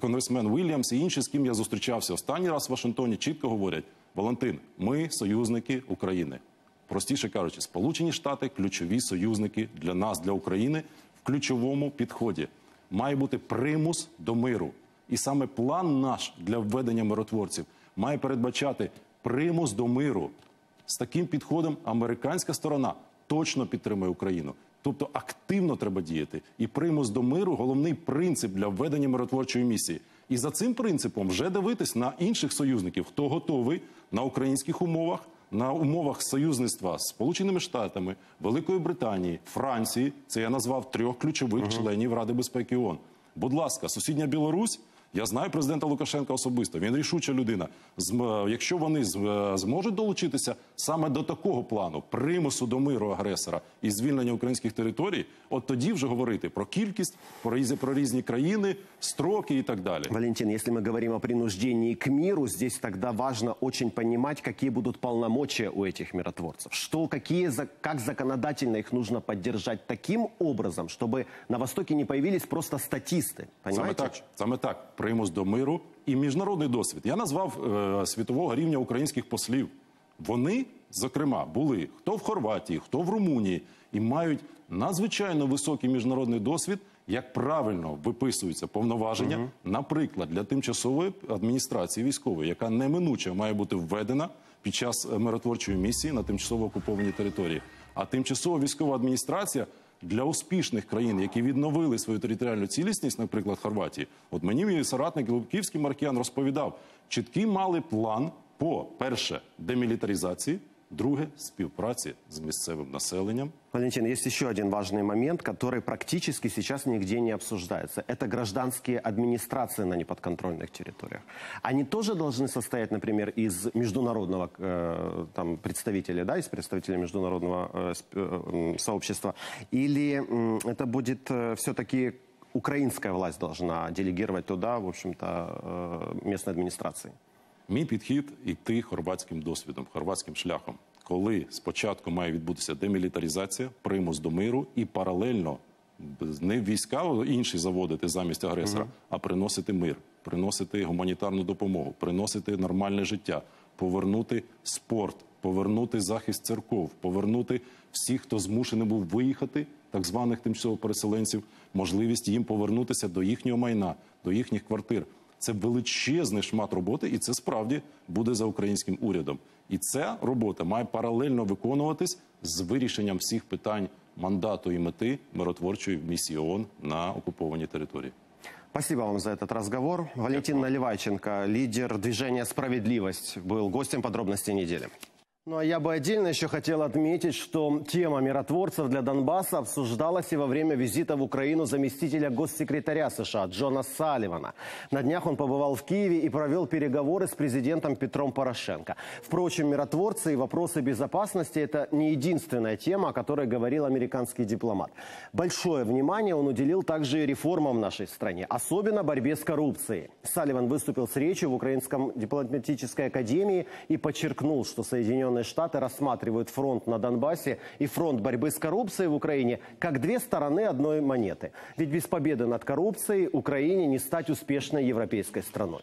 конгресмен Вільямс, і інші, з ким я зустрічався останній раз в Вашингтоні, чітко говорять: Валентин, ми союзники України. Простіше кажучи, Сполучені Штати – ключові союзники для нас, для України, в ключовому підході. Має бути примус до миру. І саме план наш для введення миротворців має передбачати примус до миру. З таким підходом американська сторона точно підтримує Україну. Тобто активно треба діяти. І примус до миру – головний принцип для введення миротворчої місії. І за цим принципом вже дивитись на інших союзників, хто готовий на українських умовах, на умовах союзництва з Сполученими Штатами, Великої Британії, Франції. Це я назвав трьох ключових членів Ради безпеки ООН. Будь ласка, сусідня Білорусь, я знаю президента Лукашенка особисто, він рішуча людина. Якщо вони зможуть долучитися саме до такого плану, примусу до миру агресора і звільнення українських територій, от тоді вже говорити про кількість, про різні країни, строки і так далі. Валентин, якщо ми говоримо о принужденні к миру, здесь тогда важно очень понимать, які будуть полномочия у этих миротворцев. Что, какие, как законодательно их нужно поддержать таким образом, чтобы на Востоке не появились просто статисты. Саме так. Примус до миру і міжнародний досвід. Я назвав світового рівня українських послів. Вони, зокрема, були хто в Хорватії, хто в Румунії, і мають надзвичайно високий міжнародний досвід, як правильно виписуються повноваження, наприклад, для тимчасової адміністрації військової, яка неминуче має бути введена під час миротворчої місії на тимчасово окупованій території. А тимчасова військова адміністрація – для успішних країн, які відновили свою територіальну цілісність, наприклад, Хорватії. От мені мій соратник Лубківський Маркіян розповідав, чіткий мали план по, перше, демілітаризації, друге, співпраці з місцевим населенням. Валентин, есть еще один важный момент, который практически сейчас нигде не обсуждается. Это гражданские администрации на неподконтрольных территориях. Они тоже должны состоять, например, из международного представителя, да, из представителей международного сообщества? Или это будет все-таки украинская власть должна делегировать туда, в общем-то, местной администрации? Мій підхід – йти хорватським досвідом, хорватським шляхом. Коли спочатку має відбутися демілітаризація, примус до миру і паралельно не війська інші заводити замість агресора, а приносити мир, приносити гуманітарну допомогу, приносити нормальне життя, повернути спорт, повернути захист церков, повернути всіх, хто змушений був виїхати, так званих тимчасово переселенців, можливість їм повернутися до їхнього майна, до їхніх квартир. Це величезний шмат роботи, і це справді буде за українським урядом. І ця робота має паралельно виконуватись з вирішенням всіх питань мандату і мети миротворчої місії ООН на окупованій території. Спасибо вам за этот разговор. Валентин Наливайченко, лидер движения «Справедливость», был гостем «Подробностей недели». Ну а я бы отдельно еще хотел отметить, что тема миротворцев для Донбасса обсуждалась и во время визита в Украину заместителя госсекретаря США Джона Салливана. На днях он побывал в Киеве и провел переговоры с президентом Петром Порошенко. Впрочем, миротворцы и вопросы безопасности – это не единственная тема, о которой говорил американский дипломат. Большое внимание он уделил также и реформам в нашей стране, особенно борьбе с коррупцией. Салливан выступил с речью в Украинском дипломатической академии и подчеркнул, что Соединенные Штаты рассматривают фронт на Донбассе и фронт борьбы с коррупцией в Украине как две стороны одной монеты. Ведь без победы над коррупцией Украине не стать успешной европейской страной.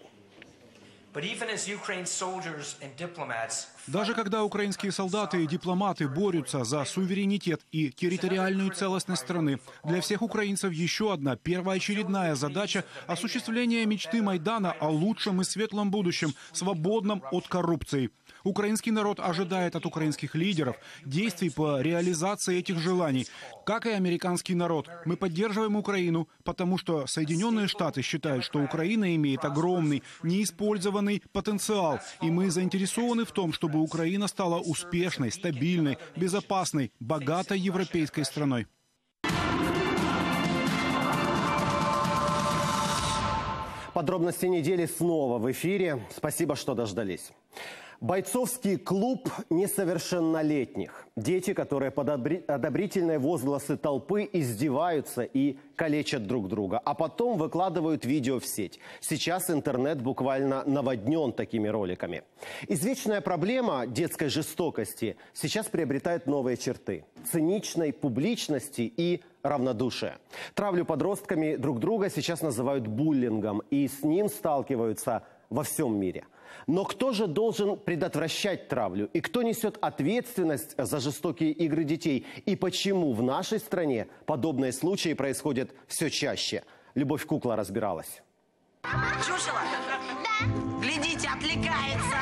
Даже когда украинские солдаты и дипломаты борются за суверенитет и территориальную целостность страны, для всех украинцев еще одна первоочередная задача – осуществление мечты Майдана о лучшем и светлом будущем, свободном от коррупции. Украинский народ ожидает от украинских лидеров действий по реализации этих желаний. Как и американский народ, мы поддерживаем Украину, потому что Соединенные Штаты считают, что Украина имеет огромный, неиспользованный потенциал. И мы заинтересованы в том, чтобы Украина стала успешной, стабильной, безопасной, богатой европейской страной. Подробности недели снова в эфире. Спасибо, что дождались. Бойцовский клуб несовершеннолетних. Дети, которые под одобрительные возгласы толпы издеваются и калечат друг друга, а потом выкладывают видео в сеть. Сейчас интернет буквально наводнен такими роликами. Извечная проблема детской жестокости сейчас приобретает новые черты – циничной публичности и равнодушия. Травлю подростками друг друга сейчас называют буллингом, и с ним сталкиваются во всем мире. Но кто же должен предотвращать травлю? И кто несет ответственность за жестокие игры детей? И почему в нашей стране подобные случаи происходят все чаще? Любовь Кукла разбиралась. Чучело? Да. Глядите, отвлекается.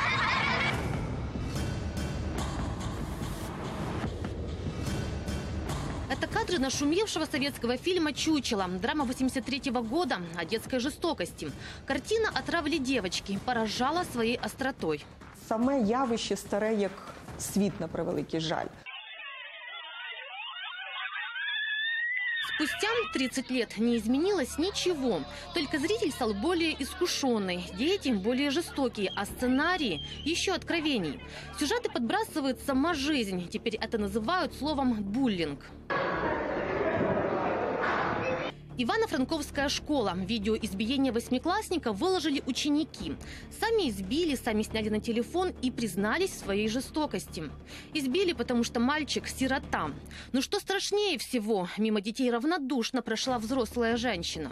Это кадры нашумевшего советского фильма «Чучело». Драма 1983 года о детской жестокости. Картина о травле девочки поражала своей остротой. Саме явище старе, як світ, на превеликий жаль. Спустя 30 лет не изменилось ничего. Только зритель стал более искушенный, дети более жестокие, а сценарии еще откровенней. Сюжеты подбрасывает сама жизнь. Теперь это называют словом «буллинг». Ивано-Франковская школа. Видео избиения восьмиклассника выложили ученики. Сами избили, сами сняли на телефон и признались в своей жестокости. Избили, потому что мальчик – сирота. Но что страшнее всего, мимо детей равнодушно прошла взрослая женщина.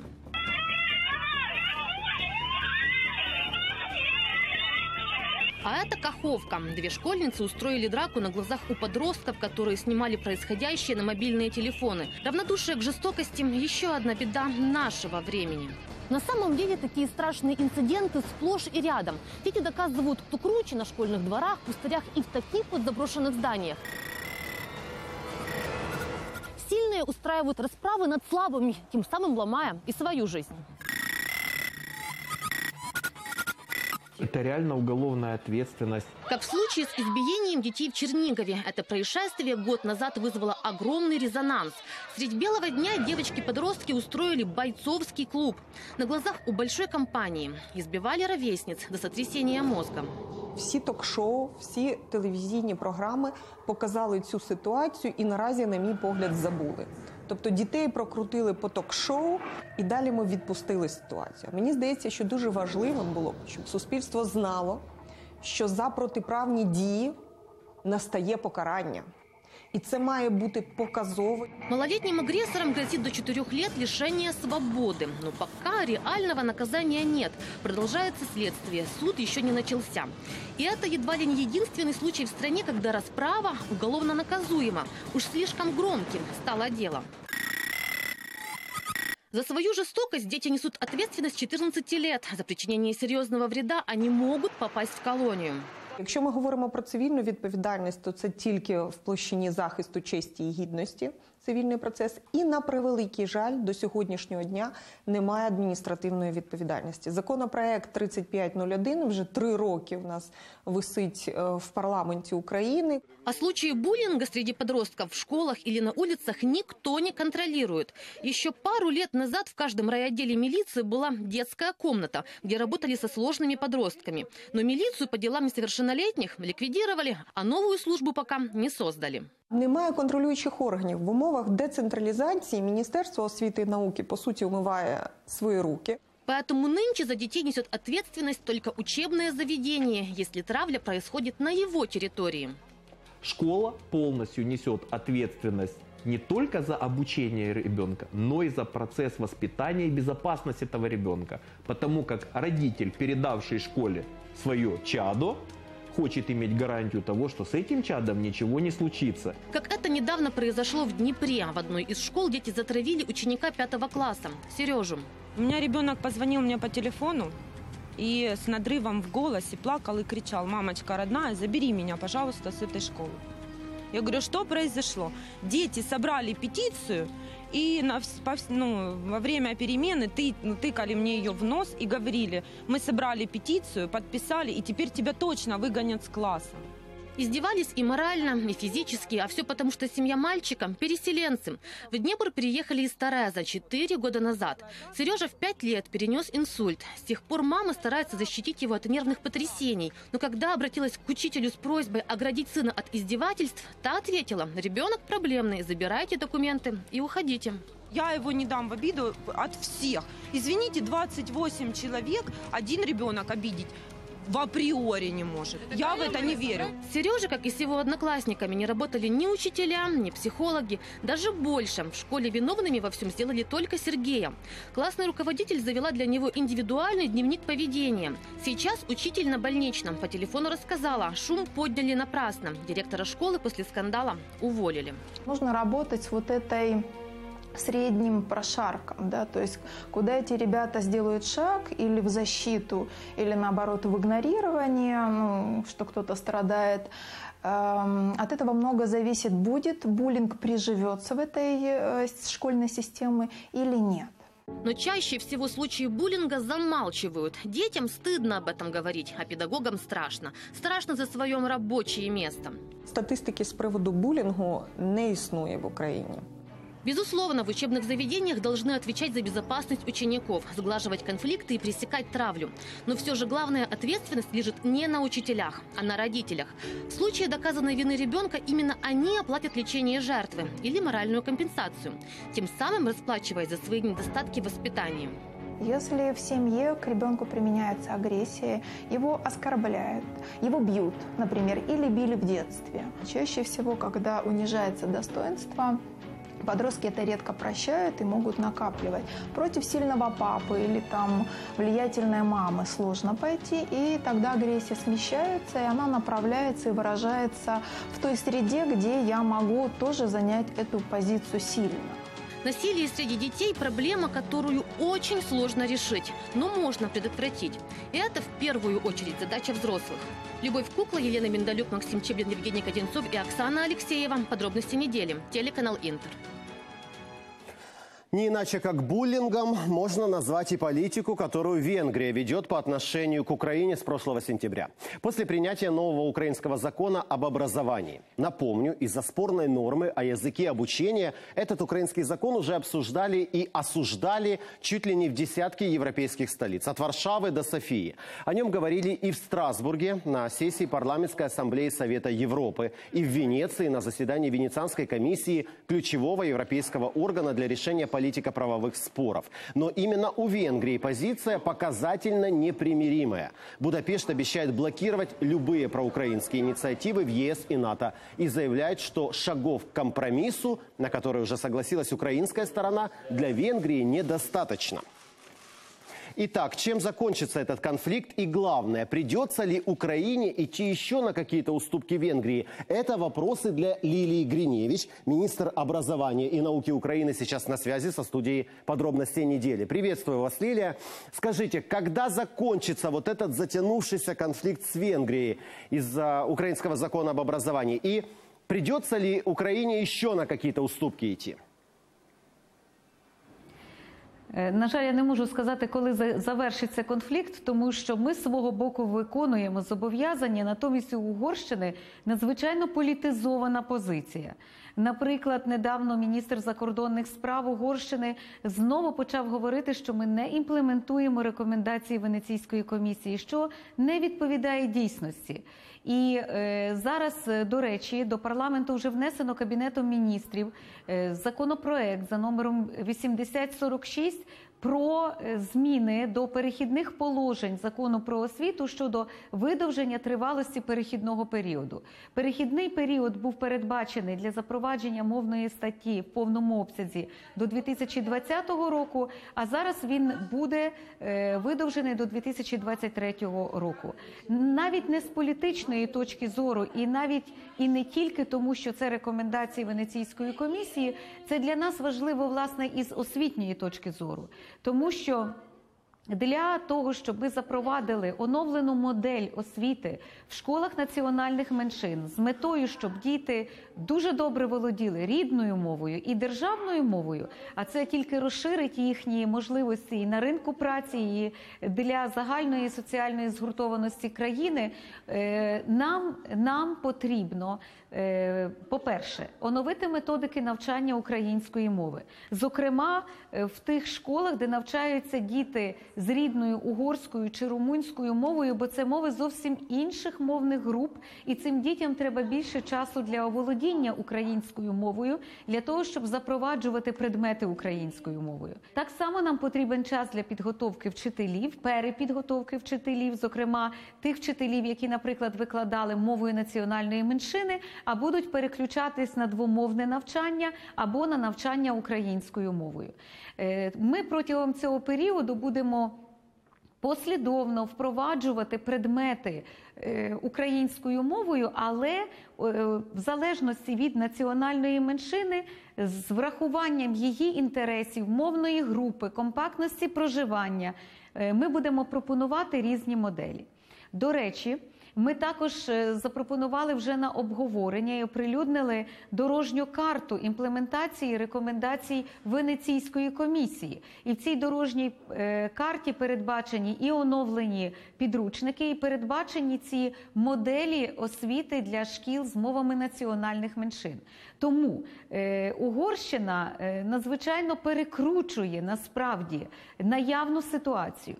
А это Каховка. Две школьницы устроили драку на глазах у подростков, которые снимали происходящее на мобильные телефоны. Равнодушие к жестокости – еще одна беда нашего времени. На самом деле такие страшные инциденты сплошь и рядом. Дети доказывают, кто круче, на школьных дворах, пустырях и в таких вот заброшенных зданиях. Сильные устраивают расправы над слабыми, тем самым ломая и свою жизнь. Это реально уголовная ответственность. Как в случае с избиением детей в Чернигове. Это происшествие год назад вызвало огромный резонанс. Средь белого дня девочки-подростки устроили бойцовский клуб. На глазах у большой компании. Избивали ровесниц до сотрясения мозга. Всі ток-шоу, всі телевізійні програми показали цю ситуацію і наразі, на мій погляд, забули. Тобто дітей прокрутили по ток-шоу і далі ми відпустили ситуацію. Мені здається, що дуже важливим було, щоб суспільство знало, що за протиправні дії настає покарання. И это должно быть показово. Малолетним агрессорам грозит до 4 лет лишения свободы. Но пока реального наказания нет. Продолжается следствие. Суд еще не начался. И это едва ли не единственный случай в стране, когда расправа уголовно наказуема. Уж слишком громким стало дело. За свою жестокость дети несут ответственность 14 лет. За причинение серьезного вреда они могут попасть в колонию. Якщо ми говоримо про цивільну відповідальність, то це тільки в площині захисту честі і гідності, цивільний процес. І, на превеликий жаль, до сьогоднішнього дня немає адміністративної відповідальності. Законопроект 3501 вже 3 роки у нас висить в парламенті України. А случаи буллинга среди подростков в школах или на улицах никто не контролирует. Еще пару лет назад в каждом райотделе милиции была детская комната, где работали со сложными подростками. Но милицию по делам несовершеннолетних ликвидировали, а новую службу пока не создали. Немає контролюючих органів. В умовах децентралізації Міністерство освіти і науки, по суті, умиває свої руки. Поэтому нынче за детей несет ответственность только учебное заведение, если травля происходит на его территории. Школа полностью несет ответственность не только за обучение ребенка, но и за процесс воспитания и безопасность этого ребенка. Потому как родитель, передавший школе свое чадо, хочет иметь гарантию того, что с этим чадом ничего не случится. Как это недавно произошло в Днепре. В одной из школ дети затравили ученика 5 класса, Сережу. У меня ребенок позвонил мне по телефону и с надрывом в голосе плакал и кричал: «Мамочка родная, забери меня, пожалуйста, с этой школы». Я говорю: что произошло? Дети собрали петицию и во время перемены тыкали мне ее в нос и говорили: мы собрали петицию, подписали, и теперь тебя точно выгонят с класса. Издевались и морально, и физически, а все потому, что семья мальчика – переселенцы. В Днепр переехали из Тореза 4 года назад. Сережа в 5 лет перенес инсульт. С тех пор мама старается защитить его от нервных потрясений. Но когда обратилась к учителю с просьбой оградить сына от издевательств, та ответила: «Ребенок проблемный, забирайте документы и уходите». Я его не дам в обиду от всех. Извините, 28 человек, один ребенок обидеть в априори не может. Я в это не верю. Сережа, как и с его одноклассниками, не работали ни учителя, ни психологи. Даже больше. В школе виновными во всем сделали только Сергея. Классный руководитель завела для него индивидуальный дневник поведения. Сейчас учитель на больничном. По телефону рассказала, шум подняли напрасно. Директора школы после скандала уволили. Нужно работать с вот этой средним прошарком, да, то есть куда эти ребята сделают шаг, или в защиту, или наоборот в игнорирование, ну, что кто-то страдает. От этого много зависит, будет буллинг приживется в этой школьной системе или нет. Но чаще всего случаи буллинга замалчивают. Детям стыдно об этом говорить, а педагогам страшно. Страшно за свое рабочее место. Статистики с приводу буллингу не существует в Украине. Безусловно, в учебных заведениях должны отвечать за безопасность учеников, сглаживать конфликты и пресекать травлю. Но все же главная ответственность лежит не на учителях, а на родителях. В случае доказанной вины ребенка именно они оплатят лечение жертвы или моральную компенсацию, тем самым расплачиваясь за свои недостатки в воспитании. Если в семье к ребенку применяется агрессия, его оскорбляют, его бьют, например, или били в детстве. Чаще всего, когда унижается достоинство, подростки это редко прощают и могут накапливать. Против сильного папы или там влиятельной мамы сложно пойти, и тогда агрессия смещается, и она направляется и выражается в той среде, где я могу тоже занять эту позицию сильно. Насилие среди детей – проблема, которую очень сложно решить, но можно предотвратить. И это в первую очередь задача взрослых. Любовь Кукла, Елена Миндалюк, Максим Чеблин, Евгений Кодинцов и Оксана Алексеева. Подробности недели. Телеканал «Интер». Не иначе как буллингом можно назвать и политику, которую Венгрия ведет по отношению к Украине с прошлого сентября, после принятия нового украинского закона об образовании. Напомню, из-за спорной нормы о языке обучения этот украинский закон уже обсуждали и осуждали чуть ли не в десятке европейских столиц, от Варшавы до Софии. О нем говорили и в Страсбурге на сессии парламентской ассамблеи Совета Европы, и в Венеции на заседании Венецианской комиссии, ключевого европейского органа для решения политико-правовых споров. Но именно у Венгрии позиция показательно непримиримая. Будапешт обещает блокировать любые проукраинские инициативы в ЕС и НАТО и заявляет, что шагов к компромиссу, на который уже согласилась украинская сторона, для Венгрии недостаточно. Итак, чем закончится этот конфликт и, главное, придется ли Украине идти еще на какие-то уступки Венгрии? Это вопросы для Лилии Гриневич, министр образования и науки Украины, сейчас на связи со студией «Подробностей недели». Приветствую вас, Лилия. Скажите, когда закончится вот этот затянувшийся конфликт с Венгрией из-за украинского закона об образовании? И придется ли Украине еще на какие-то уступки идти? На жаль, я не можу сказати, коли завершиться конфлікт, тому що ми з свого боку виконуємо зобов'язання, натомість у Угорщини надзвичайно політизована позиція. Наприклад, недавно міністр закордонних справ Угорщини знову почав говорити, що ми не імплементуємо рекомендації Венеційської комісії, що не відповідає дійсності. І зараз, до речі, до парламенту вже внесено Кабінетом міністрів законопроект за номером 8046 про зміни до перехідних положень Закону про освіту щодо видовження тривалості перехідного періоду. Перехідний період був передбачений для запровадження мовної статті в повному обсязі до 2020 року, а зараз він буде видовжений до 2023 року. Навіть не з політичної точки зору, і навіть і не тільки тому, що це рекомендації Венеційської комісії, це для нас важливо, власне, із освітньої точки зору. Тому що Для того, щоб ми запровадили оновлену модель освіти в школах національних меншин з метою, щоб діти дуже добре володіли рідною мовою і державною мовою, а це тільки розширить їхні можливості і на ринку праці, і для загальної соціальної згуртованості країни, нам потрібно, по-перше, оновити методики навчання української мови. Зокрема, в тих школах, де навчаються діти з рідною угорською чи румунською мовою, бо це мови зовсім інших мовних груп, і цим дітям треба більше часу для оволодіння українською мовою, для того, щоб запроваджувати предмети українською мовою. Так само нам потрібен час для підготовки вчителів, перепідготовки вчителів, зокрема тих вчителів, які, наприклад, викладали мовою національної меншини, а будуть переключатись на двомовне навчання або на навчання українською мовою. Ми протягом цього періоду будемо послідовно впроваджувати предмети українською мовою, але в залежності від національної меншини, з врахуванням її інтересів, мовної групи, компактності проживання, ми будемо пропонувати різні моделі. До речі, ми також запропонували вже на обговорення і оприлюднили дорожню карту імплементації рекомендацій Венеційської комісії. І в цій дорожній карті передбачені і оновлені підручники, і передбачені ці моделі освіти для шкіл з мовами національних меншин. Тому Угорщина надзвичайно перекручує насправді наявну ситуацію.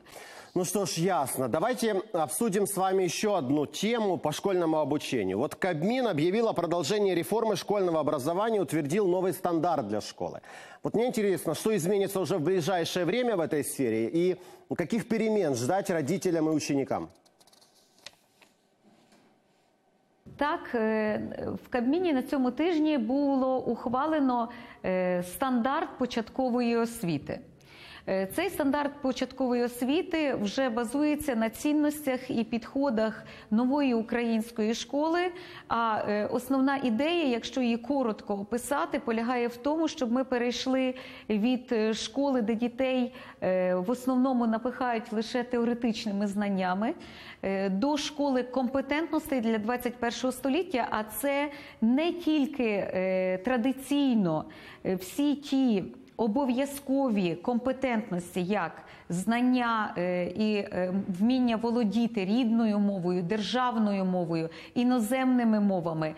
Ну что ж, ясно. Давайте обсудим с вами еще одну тему по школьному обучению. Вот Кабмин объявил о продолжении реформы школьного образования, утвердил новый стандарт для школы. Вот мне интересно, что изменится уже в ближайшее время в этой сфере и каких перемен ждать родителям и ученикам? Так, в Кабміні на цьому тижні було ухвалено стандарт початкової освіти. Цей стандарт початкової освіти вже базується на цінностях і підходах нової української школи, а основна ідея, якщо її коротко описати, полягає в тому, щоб ми перейшли від школи, де дітей в основному напихають лише теоретичними знаннями, до школи компетентностей для 21-го століття, а це не тільки традиційно всі ті обов'язкові компетентності, як знання і вміння володіти рідною мовою, державною мовою, іноземними мовами,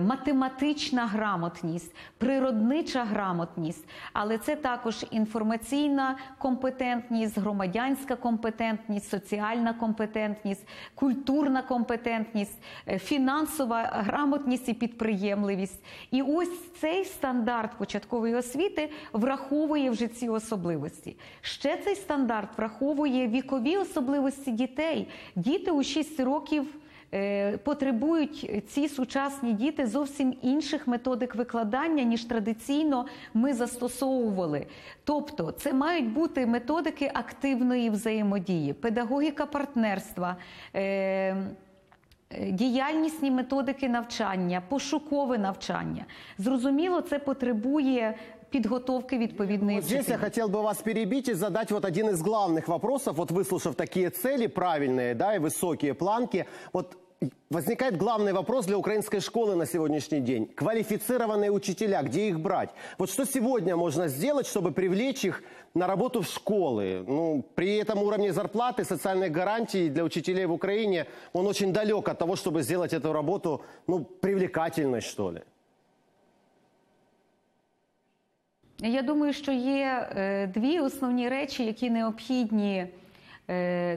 математична грамотність, природнича грамотність, але це також інформаційна компетентність, громадянська компетентність, соціальна компетентність, культурна компетентність, фінансова грамотність і підприємливість. І ось цей стандарт початкової освіти враховує вже ці особливості. Ще цей стандарт враховує вікові особливості дітей. Діти у 6 років потребують, ці сучасні діти, зовсім інших методик викладання, ніж традиційно ми застосовували. Тобто це мають бути методики активної взаємодії, педагогіка партнерства, діяльнісні методики навчання, пошукове навчання. Зрозуміло, це потребує подготовки відповідної вчителі. Здесь я хотел бы вас перебить и задать вот один из главных вопросов. Вот выслушав такие цели правильные, да, и высокие планки, вот возникает главный вопрос для украинской школы на сегодняшний день. Квалифицированные учителя, где их брать? Вот что сегодня можно сделать, чтобы привлечь их на работу в школы? Ну, при этом уровне зарплаты, социальных гарантий для учителей в Украине, он очень далек от того, чтобы сделать эту работу, ну, привлекательной, что ли. Я думаю, що є дві основні речі, які необхідні,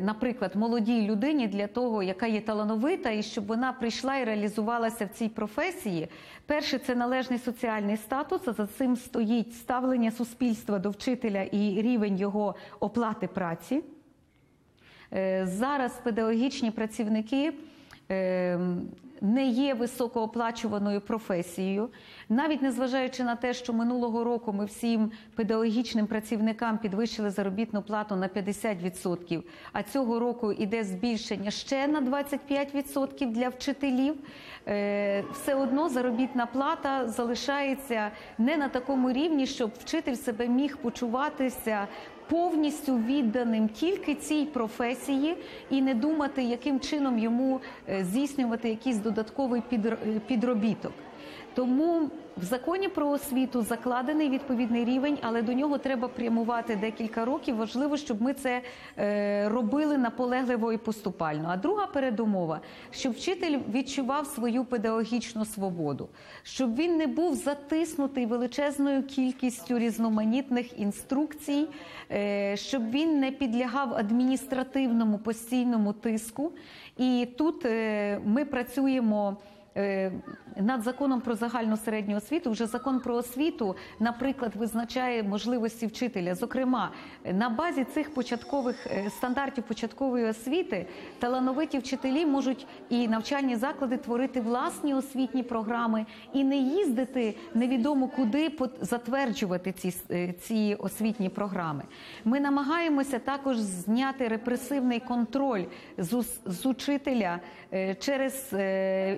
наприклад, молодій людині для того, яка є талановита, і щоб вона прийшла і реалізувалася в цій професії. Перше – це належний соціальний статус, а за цим стоїть ставлення суспільства до вчителя і рівень його оплати праці. Зараз педагогічні працівники не є високооплачуваною професією. Навіть незважаючи на те, що минулого року ми всім педагогічним працівникам підвищили заробітну плату на 50%, а цього року йде збільшення ще на 25% для вчителів, все одно заробітна плата залишається не на такому рівні, щоб вчитель себе міг почуватися повністю відданим тільки цій професії і не думати, яким чином йому здійснювати якийсь додатковий підробіток. Тому в законі про освіту закладений відповідний рівень, але до нього треба прямувати декілька років. Важливо, щоб ми це робили наполегливо і поступально. А друга передумова, щоб вчитель відчував свою педагогічну свободу, щоб він не був затиснутий величезною кількістю різноманітних інструкцій, щоб він не підлягав адміністративному постійному тиску. І тут ми працюємо над законом про загальну середню освіту. Вже закон про освіту, наприклад, визначає можливості вчителя. Зокрема, на базі цих початкових стандартів початкової освіти талановиті вчителі можуть і навчальні заклади творити власні освітні програми і не їздити невідомо куди затверджувати ці освітні програми. Ми намагаємося також зняти репресивний контроль з учителя через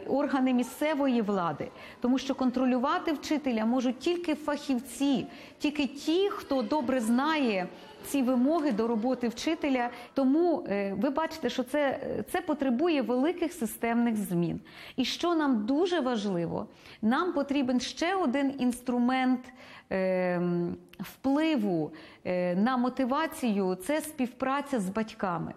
органи місцевої влади, тому що контролювати вчителя можуть тільки фахівці, тільки ті, хто добре знає ці вимоги до роботи вчителя. Тому ви бачите, що це потребує великих системних змін. І що нам дуже важливо, нам потрібен ще один інструмент впливу на мотивацію – це співпраця з батьками.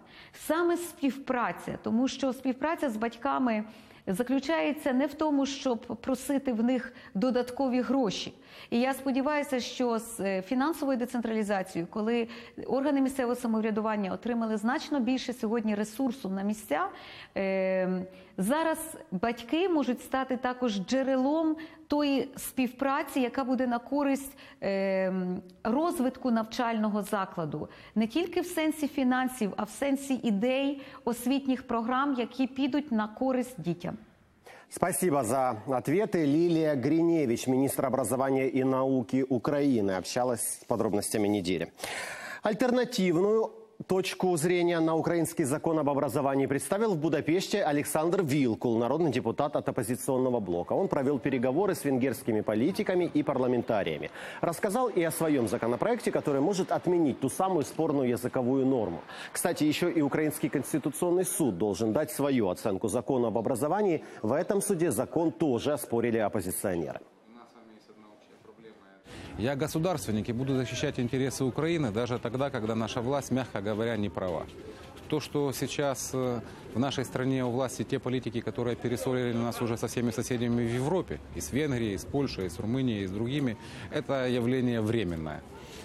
Саме співпраця, тому що співпраця з батьками – заключається не в тому, щоб просити в них додаткові гроші. І я сподіваюся, що з фінансовою децентралізацією, коли органи місцевого самоврядування отримали значно більше сьогодні ресурсу на місця, зараз батьки можуть стати також джерелом тої співпраці, яка буде на користь розвитку навчального закладу. Не тільки в сенсі фінансів, а в сенсі ідей, освітніх програм, які підуть на користь дітям. Спасибо за ответы. Лилия Гриневич, министр образования и науки Украины, общалась с подробностями недели. Альтернативную точку зрения на украинский закон об образовании представил в Будапеште Александр Вилкул, народный депутат от оппозиционного блока. Он провел переговоры с венгерскими политиками и парламентариями. Рассказал и о своем законопроекте, который может отменить ту самую спорную языковую норму. Кстати, еще и Украинский конституционный суд должен дать свою оценку закону об образовании. В этом суде закон тоже оспорили оппозиционеры. Я государственник и буду защищать интересы Украины даже тогда, когда наша власть, мягко говоря, не права. То, что сейчас в нашей стране у власти те политики, которые перессорили нас уже со всеми соседями в Европе, и с Венгрией, и с Польшей, и с Румынией, и с другими, это явление временное.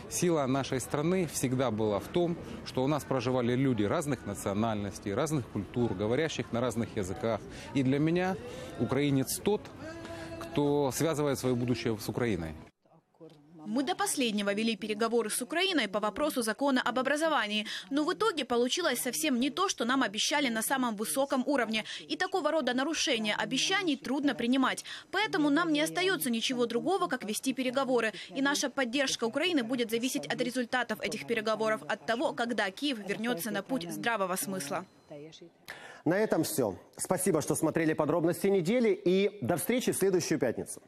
Сила нашей страны всегда была в том, что у нас проживали люди разных национальностей, разных культур, говорящих на разных языках. И для меня украинец тот, кто связывает свое будущее с Украиной. Мы до последнего вели переговоры с Украиной по вопросу закона об образовании. Но в итоге получилось совсем не то, что нам обещали на самом высоком уровне. И такого рода нарушения обещаний трудно принимать. Поэтому нам не остается ничего другого, как вести переговоры. И наша поддержка Украины будет зависеть от результатов этих переговоров, от того, когда Киев вернется на путь здравого смысла. На этом все. Спасибо, что смотрели подробности недели. И до встречи в следующую пятницу.